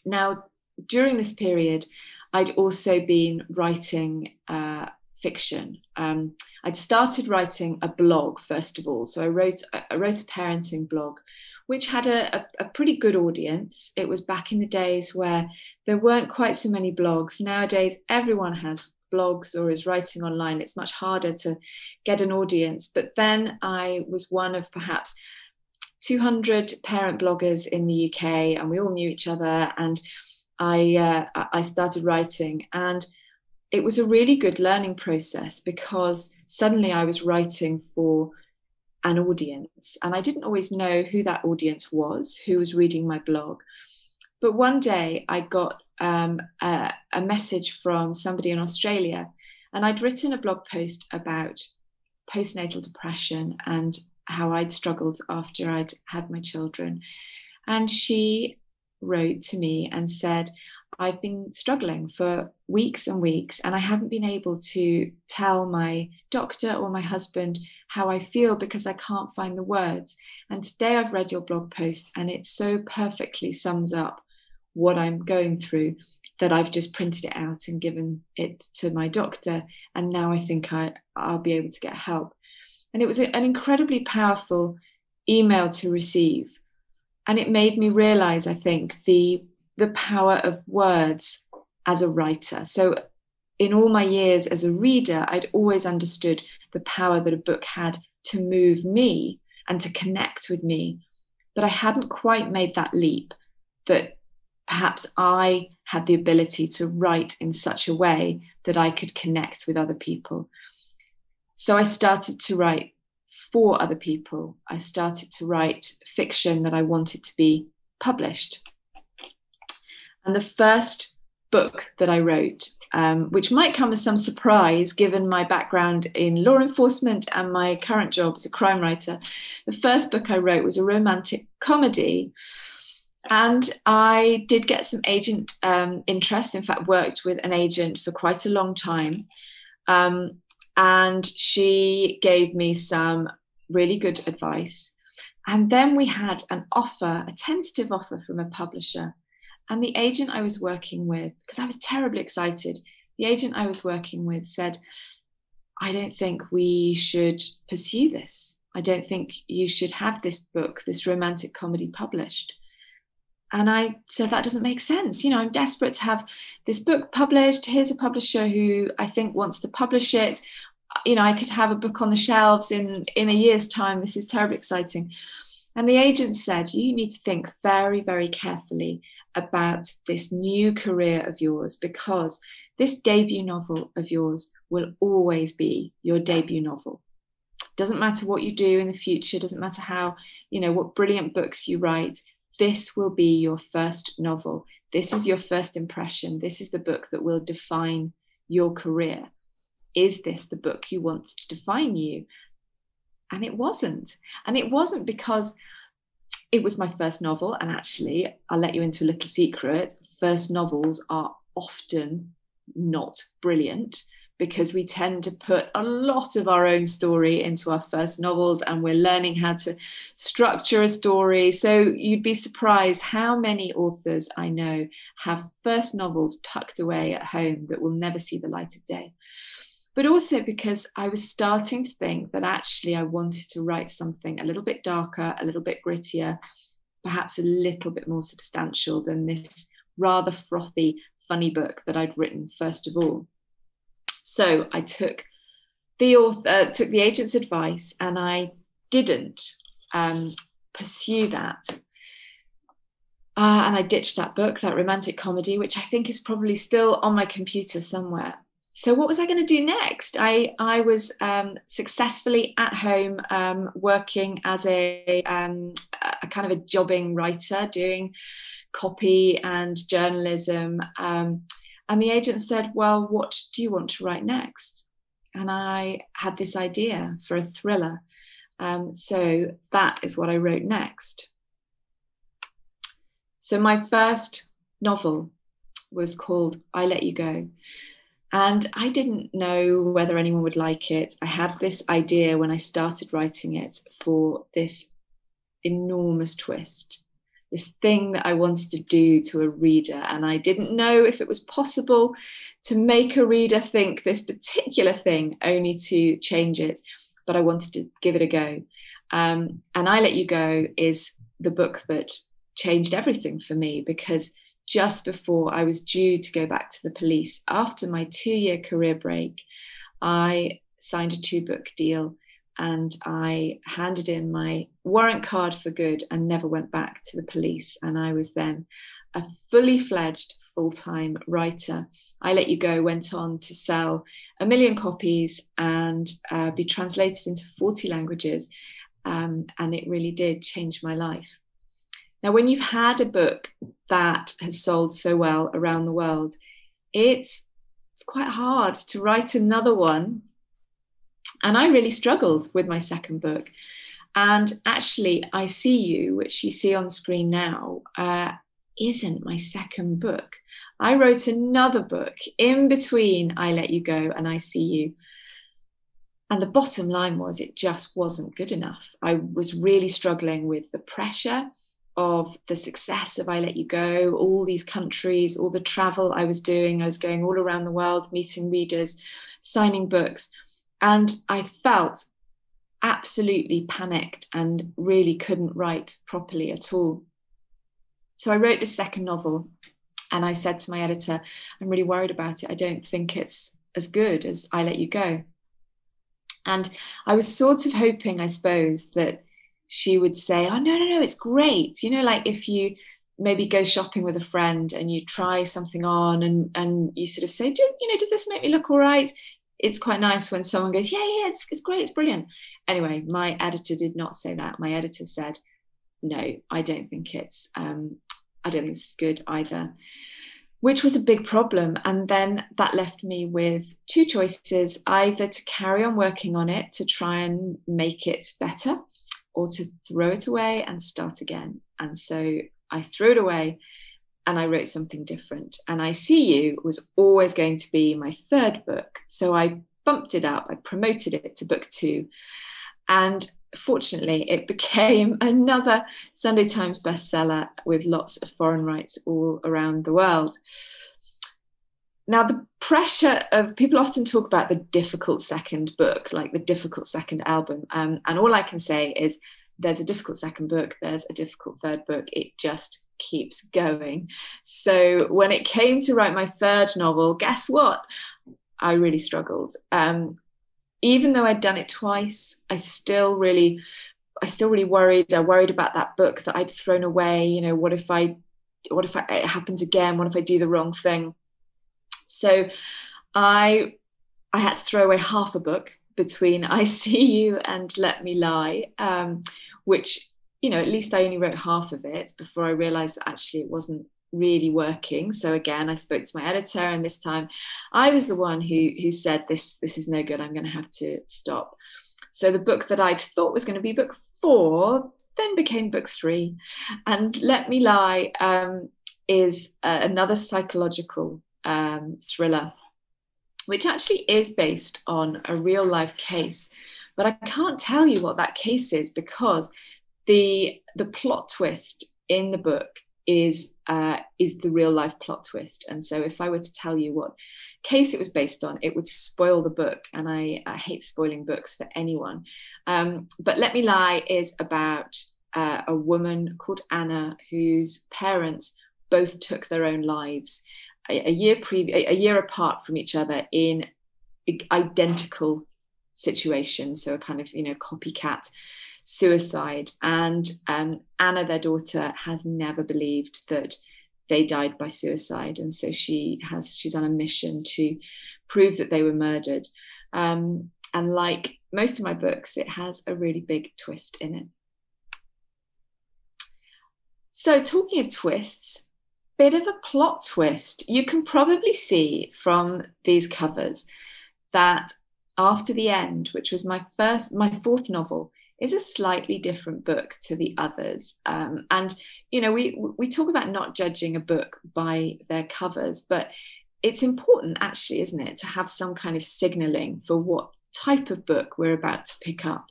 Now, during this period, I'd also been writing uh, fiction. Um, I'd started writing a blog, first of all. So I wrote, I wrote a parenting blog, which had a, a, a pretty good audience. It was back in the days where there weren't quite so many blogs. Nowadays, everyone has blogs or is writing online. It's much harder to get an audience. But then I was one of perhaps two hundred parent bloggers in the U K, and we all knew each other. And I, uh, I started writing. And it was a really good learning process because suddenly I was writing for an audience, and I didn't always know who that audience was, who was reading my blog. But one day I got um, a, a message from somebody in Australia, and I'd written a blog post about postnatal depression and how I'd struggled after I'd had my children. And she wrote to me and said, I've been struggling for weeks and weeks, and I haven't been able to tell my doctor or my husband how I feel because I can't find the words. And today I've read your blog post, and it so perfectly sums up what I'm going through that I've just printed it out and given it to my doctor. And now I think I, I'll be able to get help. And it was an incredibly powerful email to receive. And it made me realize, I think, the the power of words as a writer. So in all my years as a reader, I'd always understood the power that a book had to move me and to connect with me. But I hadn't quite made that leap that perhaps I had the ability to write in such a way that I could connect with other people. So I started to write for other people. I started to write fiction that I wanted to be published. And the first book that I wrote, um, which might come as some surprise given my background in law enforcement and my current job as a crime writer, the first book I wrote was a romantic comedy. And I did get some agent um, interest, in fact, worked with an agent for quite a long time. Um, and she gave me some really good advice. And then we had an offer, a tentative offer from a publisher. And the agent I was working with, because I was terribly excited, the agent I was working with said, I don't think we should pursue this. I don't think you should have this book, this romantic comedy, published. And I said, that doesn't make sense. You know, I'm desperate to have this book published. Here's a publisher who I think wants to publish it. You know, I could have a book on the shelves in, in a year's time. This is terribly exciting. And the agent said, you need to think very, very carefully about this new career of yours, because this debut novel of yours will always be your debut novel. Doesn't matter what you do in the future, doesn't matter how, you know, what brilliant books you write, this will be your first novel. This is your first impression. This is the book that will define your career. Is this the book you want to define you? And it wasn't. And it wasn't because it was my first novel. And actually, I'll let you into a little secret. First novels are often not brilliant, because we tend to put a lot of our own story into our first novels, and we're learning how to structure a story. So you'd be surprised how many authors I know have first novels tucked away at home that will never see the light of day. But also because I was starting to think that actually I wanted to write something a little bit darker, a little bit grittier, perhaps a little bit more substantial than this rather frothy, funny book that I'd written first of all. So I took the author, uh, took the agent's advice, and I didn't um, pursue that. Uh, and I ditched that book, that romantic comedy, which I think is probably still on my computer somewhere. So what was I going to do next? I, I was um, successfully at home um, working as a, um, a kind of a jobbing writer, doing copy and journalism. Um, And the agent said, well, what do you want to write next? And I had this idea for a thriller. Um, so that is what I wrote next. So my first novel was called I Let You Go. And I didn't know whether anyone would like it. I had this idea when I started writing it for this enormous twist, this thing that I wanted to do to a reader. And I didn't know if it was possible to make a reader think this particular thing only to change it, but I wanted to give it a go. Um, and I Let You Go is the book that changed everything for me, because just before I was due to go back to the police, after my two-year career break, I signed a two-book deal. And I handed in my warrant card for good and never went back to the police. And I was then a fully fledged full-time writer. I Let You Go went on to sell a million copies and uh, be translated into forty languages. Um, and it really did change my life. Now, when you've had a book that has sold so well around the world, it's, it's quite hard to write another one. And I really struggled with my second book. And actually, I See You, which you see on screen now, uh, isn't my second book. I wrote another book in between I Let You Go and I See You. And the bottom line was it just wasn't good enough. I was really struggling with the pressure of the success of I Let You Go, all these countries, all the travel I was doing. I was going all around the world, meeting readers, signing books. And I felt absolutely panicked and really couldn't write properly at all. So I wrote this second novel and I said to my editor, I'm really worried about it. I don't think it's as good as I Let You Go. And I was sort of hoping, I suppose, that she would say, oh, no, no, no, it's great. You know, like if you maybe go shopping with a friend and you try something on and, and you sort of say, do, you know, does this make me look all right? It's quite nice when someone goes, yeah, yeah, it's, it's great, it's brilliant. Anyway, my editor did not say that. My editor said, no, I don't think it's, um, I don't think it's good either, which was a big problem. And then that left me with two choices, either to carry on working on it to try and make it better, or to throw it away and start again. And so I threw it away and I wrote something different. And I See You was always going to be my third book. So I bumped it up, I promoted it to book two. And fortunately, it became another Sunday Times bestseller with lots of foreign rights all around the world. Now, the pressure of people often talk about the difficult second book, like the difficult second album. Um, and all I can say is there's a difficult second book. There's a difficult third book. It just keeps going. So when it came to write my third novel, guess what? I really struggled. Um, even though I'd done it twice, I still really, I still really worried. I worried about that book that I'd thrown away. You know, what if I, what if I, it happens again? What if I do the wrong thing? So I I had to throw away half a book between I See You and Let Me Lie, um, which, you know, at least I only wrote half of it before I realised that actually it wasn't really working. So again, I spoke to my editor, and this time I was the one who who said, this, this is no good, I'm going to have to stop. So the book that I'd thought was going to be book four then became book three. And Let Me Lie um, is uh, another psychological Um, thriller, which actually is based on a real life case, but I can't tell you what that case is because the the plot twist in the book is uh, is the real life plot twist. And so if I were to tell you what case it was based on, it would spoil the book, and I, I hate spoiling books for anyone. Um, but Let Me Lie is about uh, a woman called Anna whose parents both took their own lives a year previous, a year apart from each other in identical situations, so a kind of, you know, copycat suicide. And um, Anna, their daughter, has never believed that they died by suicide, and so she has she's on a mission to prove that they were murdered. Um, and like most of my books, it has a really big twist in it. So talking of twists, bit of a plot twist. You can probably see from these covers that After the End, which was my first, my fourth novel, is a slightly different book to the others. Um, and, you know, we, we talk about not judging a book by their covers, but it's important actually, isn't it, to have some kind of signalling for what type of book we're about to pick up.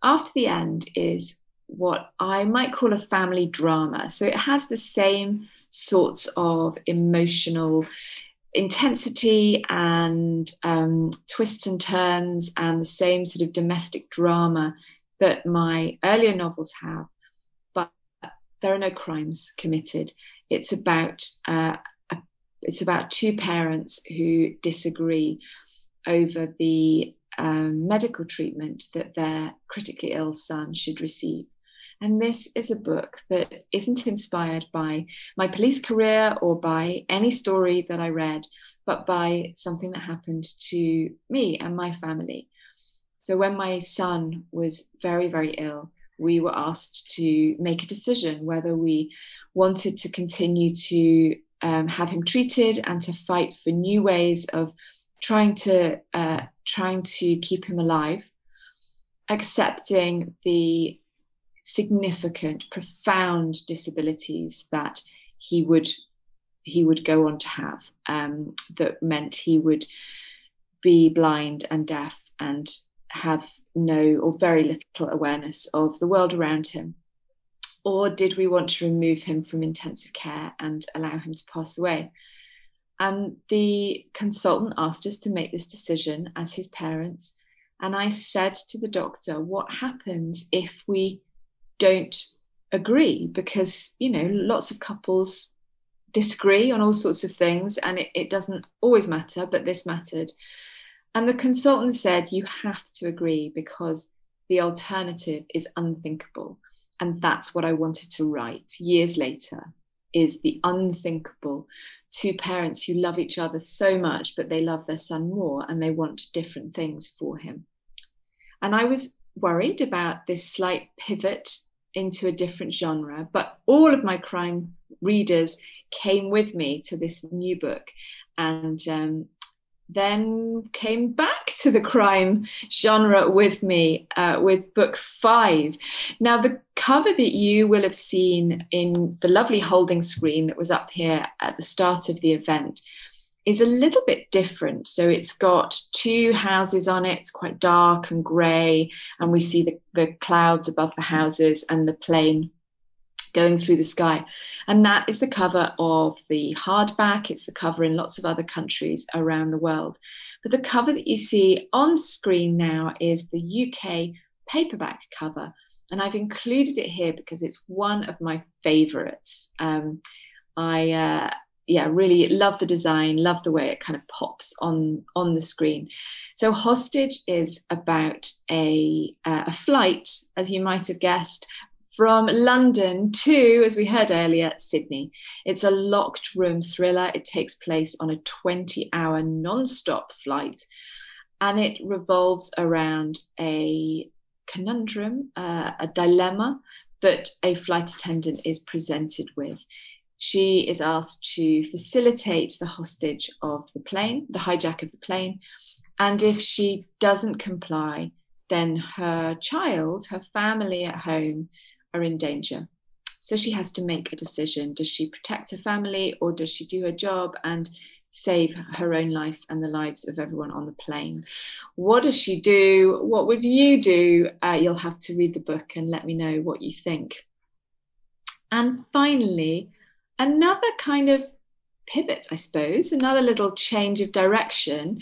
After the End is what I might call a family drama. So it has the same sorts of emotional intensity and um, twists and turns and the same sort of domestic drama that my earlier novels have, but there are no crimes committed. It's about, uh, a, it's about two parents who disagree over the um, medical treatment that their critically ill son should receive. And this is a book that isn't inspired by my police career or by any story that I read, but by something that happened to me and my family. So when my son was very, very ill, we were asked to make a decision whether we wanted to continue to um, have him treated and to fight for new ways of trying to, uh, trying to keep him alive, accepting the significant, profound disabilities that he would he would go on to have, um, that meant he would be blind and deaf and have no or very little awareness of the world around him? Or did we want to remove him from intensive care and allow him to pass away? And the consultant asked us to make this decision as his parents. And I said to the doctor, what happens if we don't agree? Because, you know, lots of couples disagree on all sorts of things, and it, it doesn't always matter, but this mattered. And the consultant said, you have to agree because the alternative is unthinkable. And that's what I wanted to write years later, is the unthinkable. Two parents who love each other so much, but they love their son more and they want different things for him. And I was worried about this slight pivot into a different genre, but all of my crime readers came with me to this new book, and um, then came back to the crime genre with me uh, with book five. Now, the cover that you will have seen in the lovely holding screen that was up here at the start of the event is a little bit different. So it's got two houses on it. It's quite dark and grey, and we see the, the clouds above the houses and the plane going through the sky. And that is the cover of the hardback. It's the cover in lots of other countries around the world. But the cover that you see on screen now is the U K paperback cover. And I've included it here because it's one of my favourites. Um, I uh, yeah, really love the design, love the way it kind of pops on, on the screen. So Hostage is about a, uh, a flight, as you might have guessed, from London to, as we heard earlier, Sydney. It's a locked room thriller. It takes place on a twenty hour non-stop flight, and it revolves around a conundrum, uh, a dilemma that a flight attendant is presented with. She is asked to facilitate the hostage of the plane, the hijack of the plane, and if she doesn't comply, then her child, her family at home, are in danger. So she has to make a decision. Does she protect her family, or does she do her job and save her own life and the lives of everyone on the plane? What does she do? What would you do? Uh, you'll have to read the book and let me know what you think. And finally, another kind of pivot, I suppose, another little change of direction,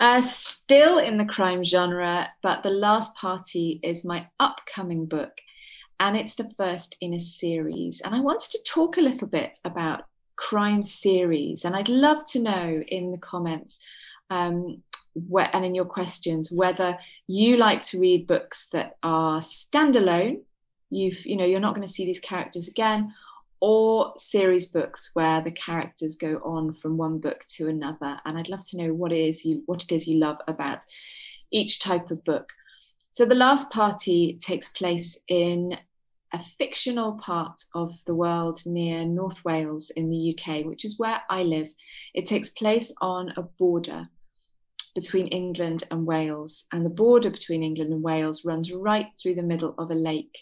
uh, still in the crime genre, but The Last Party is my upcoming book. And it's the first in a series. And I wanted to talk a little bit about crime series. And I'd love to know in the comments um, where, and in your questions, whether you like to read books that are standalone. You've, you know, you're not going to see these characters again, or series books where the characters go on from one book to another. And I'd love to know what it is you, what it is you love about each type of book. So The Last Party takes place in a fictional part of the world near North Wales in the U K, which is where I live. It takes place on a border between England and Wales, and the border between England and Wales runs right through the middle of a lake.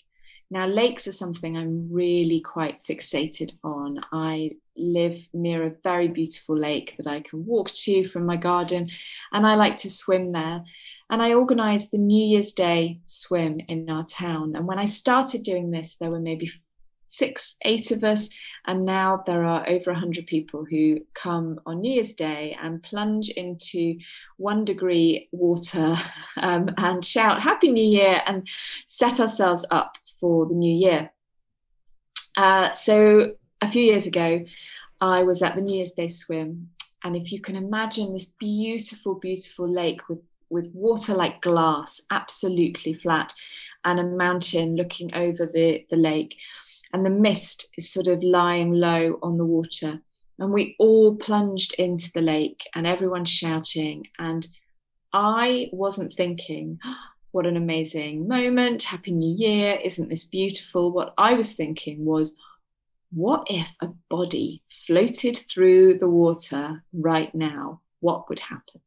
Now, lakes are something I'm really quite fixated on. I live near a very beautiful lake that I can walk to from my garden, and I like to swim there. And I organised the New Year's Day swim in our town. And when I started doing this, there were maybe six, eight of us. And now there are over one hundred people who come on New Year's Day and plunge into one degree water um, and shout Happy New Year and set ourselves up for the new year. Uh, so a few years ago, I was at the New Year's Day swim. And if you can imagine this beautiful, beautiful lake with with water like glass, absolutely flat, and a mountain looking over the, the lake. And the mist is sort of lying low on the water. And we all plunged into the lake and everyone's shouting. And I wasn't thinking, oh, what an amazing moment, Happy New Year, isn't this beautiful? What I was thinking was, what if a body floated through the water right now? What would happen?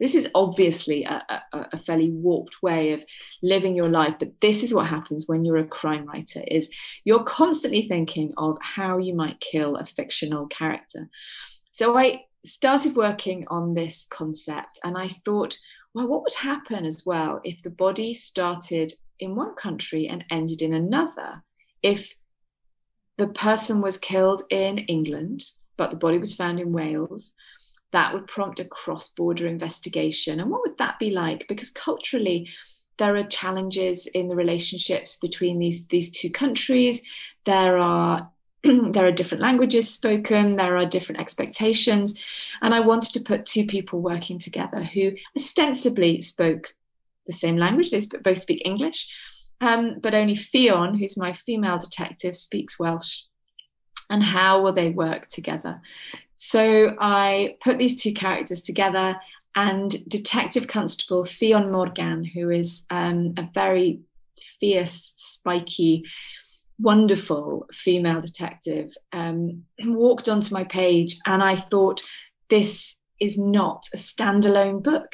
This is obviously a, a, a fairly warped way of living your life, but this is what happens when you're a crime writer, is you're constantly thinking of how you might kill a fictional character. So I started working on this concept, and I thought, well, what would happen as well if the body started in one country and ended in another? If the person was killed in England, but the body was found in Wales, that would prompt a cross-border investigation. And what would that be like? Because culturally, there are challenges in the relationships between these, these two countries. There are, there are different languages spoken. There are different expectations. And I wanted to put two people working together who ostensibly spoke the same language. They sp- both speak English, um, but only Fionn, who's my female detective, speaks Welsh. And how will they work together? So I put these two characters together, and Detective Constable Fionn Morgan, who is um, a very fierce, spiky, wonderful female detective, um, walked onto my page, and I thought, this is not a standalone book.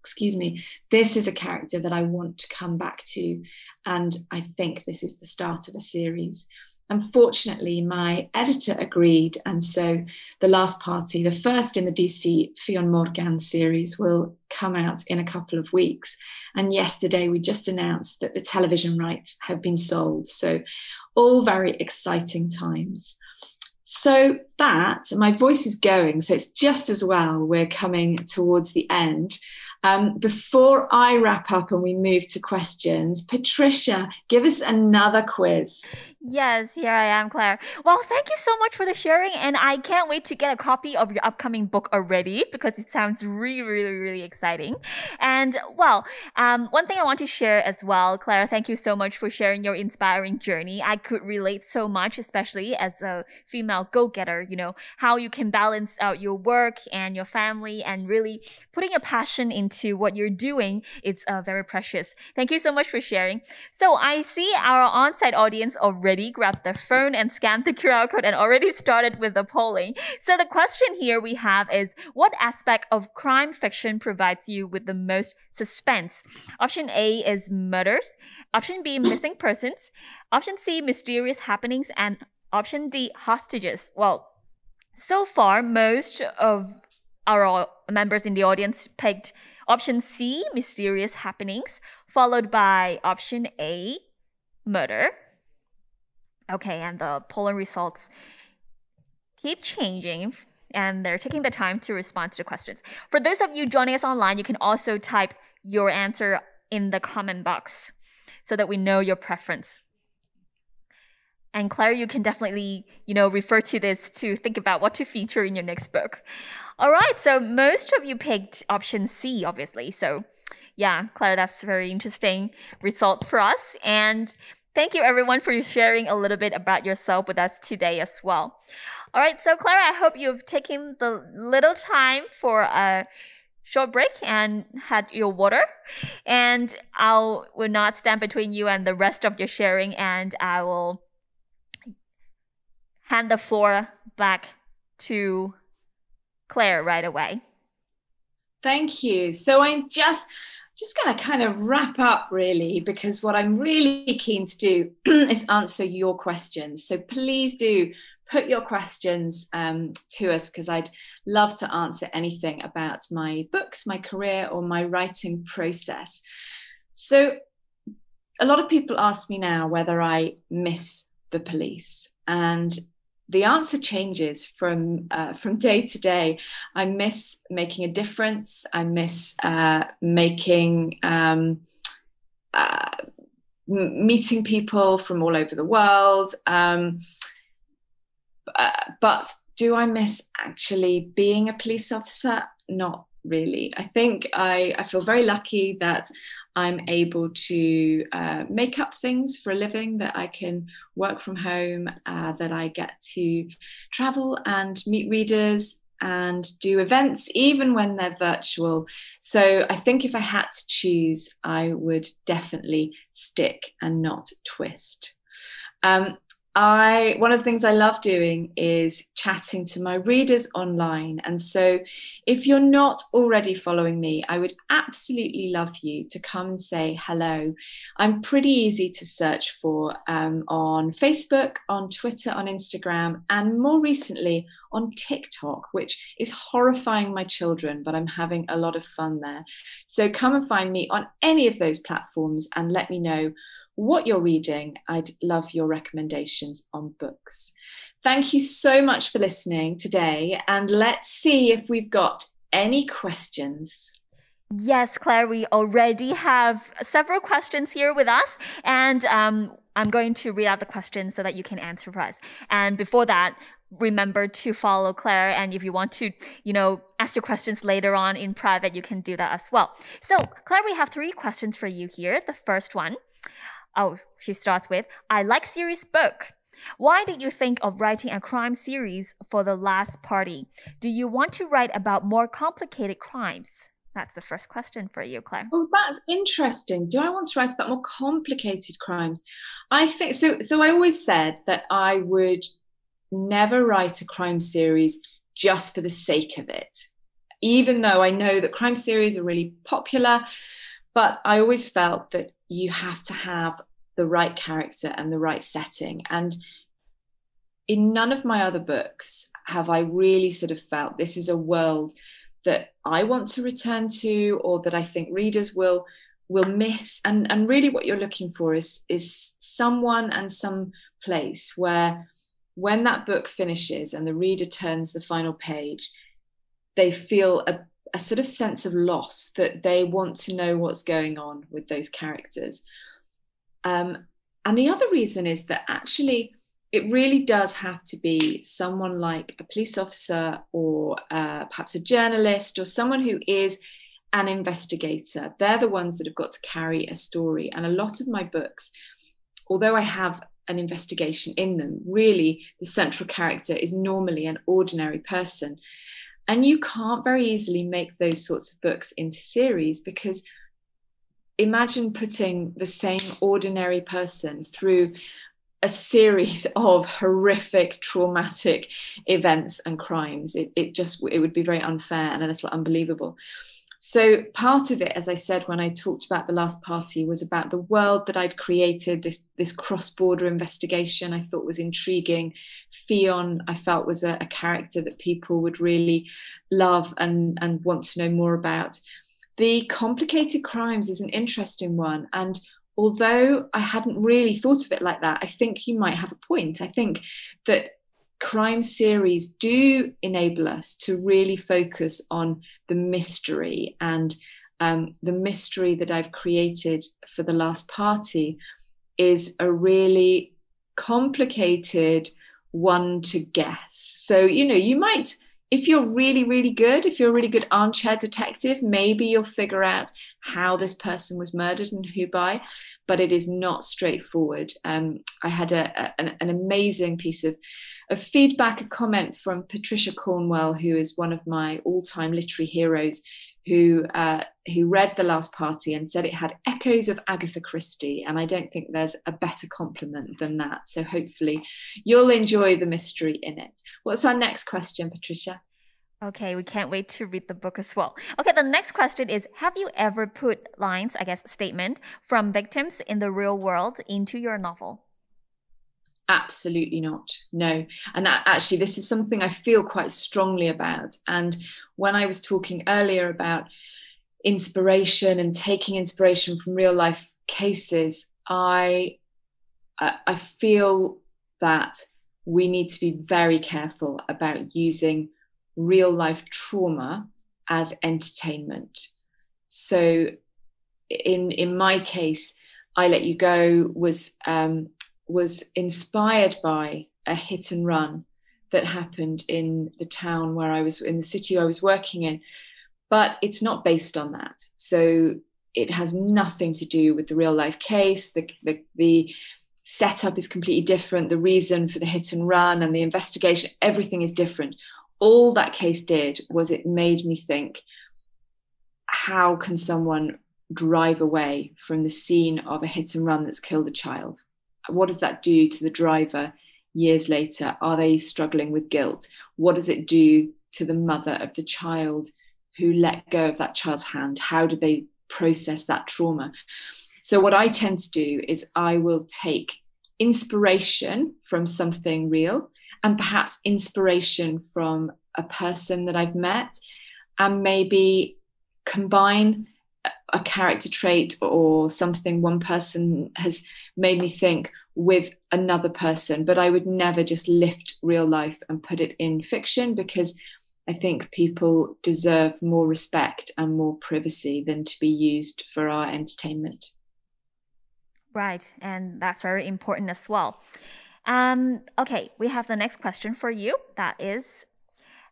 Excuse me. This is a character that I want to come back to, and I think this is the start of a series. Unfortunately, my editor agreed, and so The Last Party, the first in the D C Fionn Morgan series, will come out in a couple of weeks. And yesterday we just announced that the television rights have been sold. So all very exciting times. So that, my voice is going, so it's just as well we're coming towards the end. Um, before I wrap up and we move to questions, Patricia, give us another quiz. Yes, here I am, Claire. Well, thank you so much for the sharing, and I can't wait to get a copy of your upcoming book already, because it sounds really, really, really exciting. And well, um, one thing I want to share as well, Claire, thank you so much for sharing your inspiring journey. I could relate so much, especially as a female go-getter, you know, how you can balance out your work and your family and really putting a passion into to what you're doing. It's uh, very precious. Thank you so much for sharing. So I see our on-site audience already grabbed their phone and scanned the Q R code and already started with the polling. So the question here we have is, what aspect of crime fiction provides you with the most suspense? Option A is murders. Option B, missing persons. Option C, mysterious happenings. And option D, hostages. Well, so far, most of our members in the audience picked option C, mysterious happenings, followed by option A, murder. Okay, and the polling results keep changing, and they're taking the time to respond to the questions. For those of you joining us online, you can also type your answer in the comment box so that we know your preference. And Claire, you can definitely, you know, refer to this to think about what to feature in your next book. All right, so most of you picked option C, obviously. So yeah, Claire, that's a very interesting result for us. And thank you everyone for sharing a little bit about yourself with us today as well. All right, so Claire, I hope you've taken the little time for a short break and had your water. And I will not stand between you and the rest of your sharing, and I will hand the floor back to Claire right away. Thank you. So I'm just just going to kind of wrap up really, because what I'm really keen to do is answer your questions. So please do put your questions um, to us, because I'd love to answer anything about my books, my career, or my writing process. So a lot of people ask me now whether I miss the police, and the answer changes from uh, from day to day. I miss making a difference. I miss uh, making um, uh, m- meeting people from all over the world. Um, uh, but do I miss actually being a police officer? Not really. I think I, I feel very lucky that I'm able to uh, make up things for a living, that I can work from home, uh, that I get to travel and meet readers and do events, even when they're virtual. So I think if I had to choose, I would definitely stick and not twist. Um, I, one of the things I love doing is chatting to my readers online. And so if you're not already following me, I would absolutely love you to come and say hello. I'm pretty easy to search for um, on Facebook, on Twitter, on Instagram, and more recently on TikTok, which is horrifying my children, but I'm having a lot of fun there. So come and find me on any of those platforms and let me know what you're reading. I'd love your recommendations on books. Thank you so much for listening today, and let's see if we've got any questions. Yes, Claire, we already have several questions here with us, and um, I'm going to read out the questions so that you can answer for us. And before that, remember to follow Claire, and if you want to, you know, ask your questions later on in private, you can do that as well. So, Claire, we have three questions for you here. The first one, oh, she starts with, I like series book. Why did you think of writing a crime series for The Last Party? Do you want to write about more complicated crimes? That's the first question for you, Claire. Oh, that's interesting. Do I want to write about more complicated crimes? I think so. So I always said that I would never write a crime series just for the sake of it, even though I know that crime series are really popular. But I always felt that you have to have the right character and the right setting. And in none of my other books have I really sort of felt this is a world that I want to return to, or that I think readers will will miss. And, and really what you're looking for is, is someone and some place where when that book finishes and the reader turns the final page, they feel a a sort of sense of loss, that they want to know what's going on with those characters. Um, and the other reason is that actually it really does have to be someone like a police officer or uh, perhaps a journalist or someone who is an investigator. They're the ones that have got to carry a story. And a lot of my books, although I have an investigation in them, really the central character is normally an ordinary person. And you can't very easily make those sorts of books into series, because imagine putting the same ordinary person through a series of horrific, traumatic events and crimes. It, it just, it would be very unfair and a little unbelievable. So part of it, as I said, when I talked about The Last Party, was about the world that I'd created, this, this cross-border investigation I thought was intriguing. Fionn, I felt, was a, a character that people would really love and, and want to know more about. The complicated crimes is an interesting one. And although I hadn't really thought of it like that, I think you might have a point. I think that crime series do enable us to really focus on the mystery, and um, the mystery that I've created for The Last Party is a really complicated one to guess. So, you know, you might, if you're really, really good, if you're a really good armchair detective, maybe you'll figure out how this person was murdered and who by, but it is not straightforward. Um, I had a, a, an amazing piece of, of feedback, a comment from Patricia Cornwell, who is one of my all-time literary heroes, who uh, who read The Last Party and said it had echoes of Agatha Christie. And I don't think there's a better compliment than that. So hopefully you'll enjoy the mystery in it. What's our next question, Patricia? Okay, we can't wait to read the book as well. Okay, the next question is, have you ever put lines, I guess, statement from victims in the real world into your novel? Absolutely not. No. And that, actually, this is something I feel quite strongly about. And when I was talking earlier about inspiration and taking inspiration from real life cases, I, I, I feel that we need to be very careful about using real life trauma as entertainment. So in, in my case, I Let You Go was, um, was inspired by a hit and run that happened in the town where I was, in the city I was working in, but it's not based on that. So it has nothing to do with the real life case. The, the, the setup is completely different. The reason for the hit and run and the investigation, everything is different. All that case did was it made me think, how can someone drive away from the scene of a hit and run that's killed a child? What does that do to the driver years later? Are they struggling with guilt? What does it do to the mother of the child who let go of that child's hand? How do they process that trauma? So what I tend to do is I will take inspiration from something real and perhaps inspiration from a person that I've met, and maybe combine a character trait or something one person has made me think with another person. But I would never just lift real life and put it in fiction, because I think people deserve more respect and more privacy than to be used for our entertainment. Right, and that's very important as well. Um, okay, we have the next question for you. That is,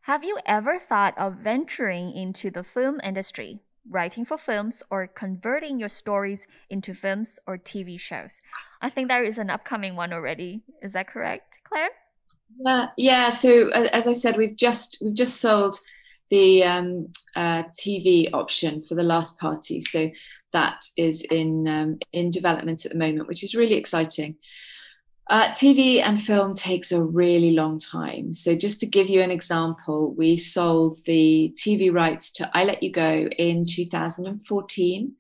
have you ever thought of venturing into the film industry, writing for films or converting your stories into films or T V shows? I think there is an upcoming one already. Is that correct, Claire? Uh, yeah, so as I said, we've just we've just sold the um, uh, T V option for The Last Party. So that is in um, in development at the moment, which is really exciting. Uh, T V and film takes a really long time. So just to give you an example, we sold the T V rights to I Let You Go in two thousand fourteen,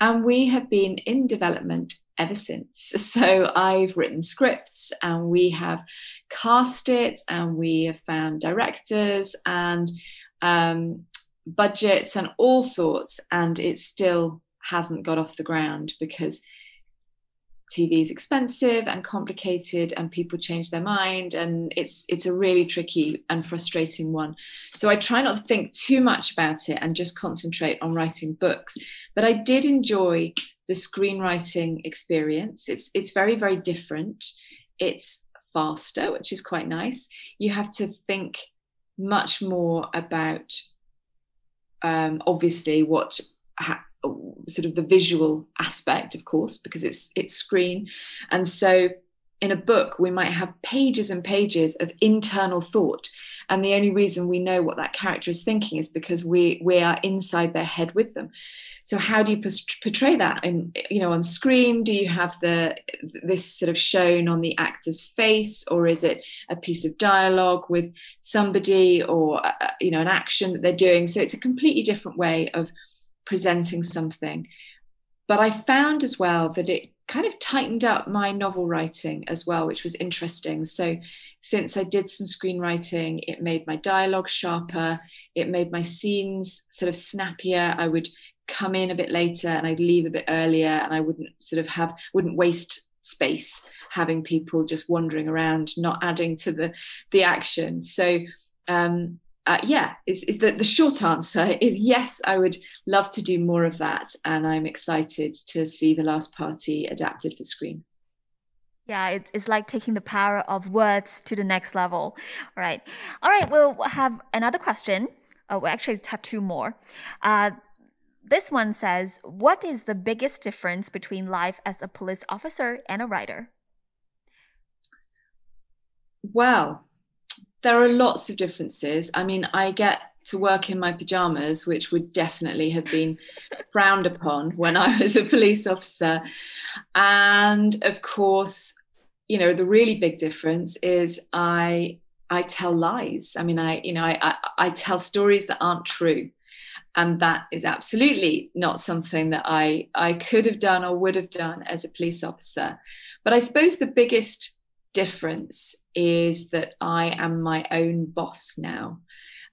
and we have been in development ever since. So I've written scripts and we have cast it and we have found directors and um, budgets and all sorts, and it still hasn't got off the ground because T V is expensive and complicated and people change their mind, and it's it's a really tricky and frustrating one. So I try not to think too much about it and just concentrate on writing books. But I did enjoy the screenwriting experience. It's it's very, very different. It's faster, which is quite nice. You have to think much more about um, obviously what ha- sort of the visual aspect, of course, because it's it's screen. And so in a book, we might have pages and pages of internal thought. And the only reason we know what that character is thinking is because we we are inside their head with them. So how do you portray that? And, you know, on screen, do you have the this sort of shown on the actor's face, or is it a piece of dialogue with somebody, or, you know, an action that they're doing? So it's a completely different way of presenting something. But I found as well that it kind of tightened up my novel writing as well, which was interesting. So since I did some screenwriting, it made my dialogue sharper, it made my scenes sort of snappier. I would come in a bit later and I'd leave a bit earlier, and I wouldn't sort of have, wouldn't waste space having people just wandering around, not adding to the, the action. So um, uh, yeah, is, is the, the short answer is yes, I would love to do more of that. And I'm excited to see The Last Party adapted for screen. Yeah, it's, it's like taking the power of words to the next level. All right. All right. We'll have another question. Oh, we actually have two more. Uh, this one says, what is the biggest difference between life as a police officer and a writer? Well, there are lots of differences. I mean, I get to work in my pajamas, which would definitely have been frowned upon when I was a police officer. And of course, you know, the really big difference is I I tell lies. I mean, I you know, I I, I tell stories that aren't true. And that is absolutely not something that I, I could have done or would have done as a police officer. But I suppose the biggest difference is that I am my own boss now.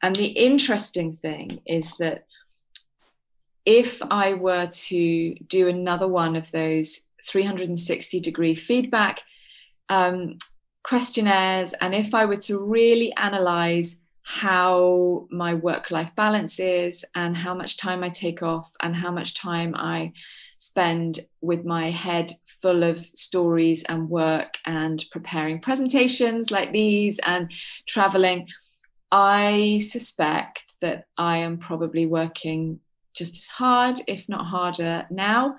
And the interesting thing is that if I were to do another one of those three hundred sixty degree feedback um, questionnaires, and if I were to really analyze how my work-life balance is and how much time I take off and how much time I spend with my head full of stories and work and preparing presentations like these and traveling, I suspect that I am probably working just as hard, if not harder now,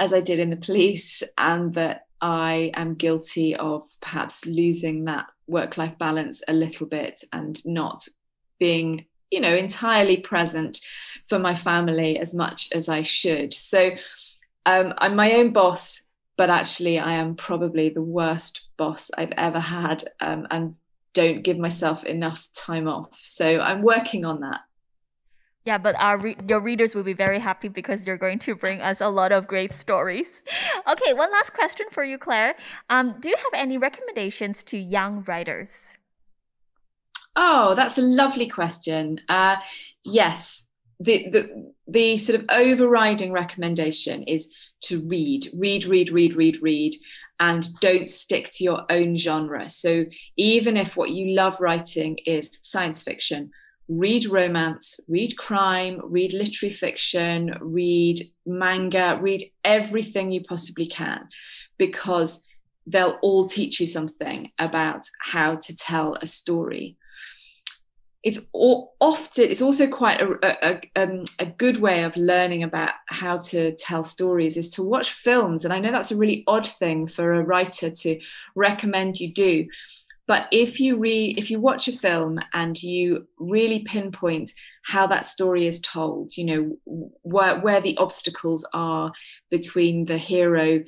as I did in the police, and that I am guilty of perhaps losing that work-life balance a little bit and not being, you know, entirely present for my family as much as I should. So um, I'm my own boss but actually I am probably the worst boss I've ever had, um, and don't give myself enough time off. So I'm working on that. Yeah, but our re- your readers will be very happy because they're going to bring us a lot of great stories. Okay, one last question for you, Claire. Um, do you have any recommendations to young writers? Oh, that's a lovely question. Uh, yes, the, the the sort of overriding recommendation is to read, read, read, read, read, read, and don't stick to your own genre. So even if what you love writing is science fiction, read romance, read crime, read literary fiction, read manga, read everything you possibly can, because they'll all teach you something about how to tell a story. It's all, often, it's also quite a, a, um, a good way of learning about how to tell stories is to watch films. And I know that's a really odd thing for a writer to recommend you do. But if you read, if you watch a film and you really pinpoint how that story is told, you know, where, where the obstacles are between the hero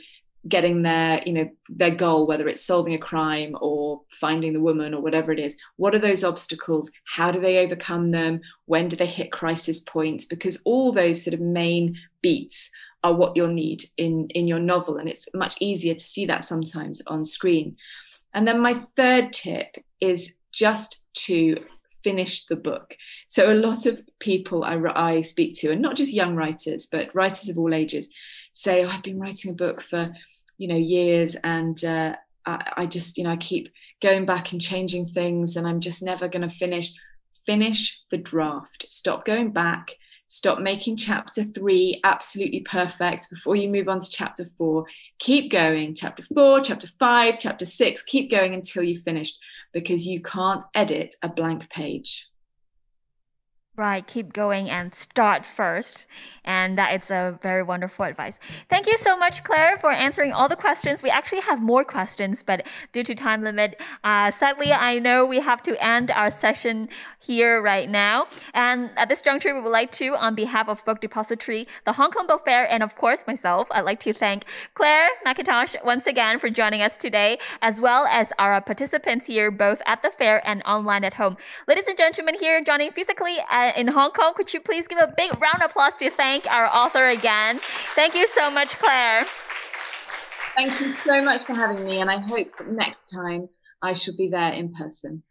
getting their, you know, their goal, whether it's solving a crime or finding the woman or whatever it is, what are those obstacles? How do they overcome them? When do they hit crisis points? Because all those sort of main beats are what you'll need in, in your novel. And it's much easier to see that sometimes on screen. And then my third tip is just to finish the book. So a lot of people I, I speak to, and not just young writers, but writers of all ages, say, oh, I've been writing a book for, you know, years, and uh, I, I just, you know, I keep going back and changing things, and I'm just never going to finish. Finish the draft. Stop going back. Stop making chapter three absolutely perfect before you move on to chapter four. Keep going, chapter four, chapter five, chapter six, keep going until you've finished, because you can't edit a blank page. Right, keep going and start first. And that is a very wonderful advice. Thank you so much, Claire, for answering all the questions. We actually have more questions, but due to time limit, uh, sadly, I know we have to end our session here right now. And at this juncture, we would like to, on behalf of Book Depository, the Hong Kong Book Fair, and of course myself, I'd like to thank Clare Mackintosh once again for joining us today, as well as our participants here, both at the fair and online at home. Ladies and gentlemen here joining physically in Hong Kong, could you please give a big round of applause to thank our author again? Thank you so much, Clare. Thank you so much for having me, and I hope that next time I shall be there in person.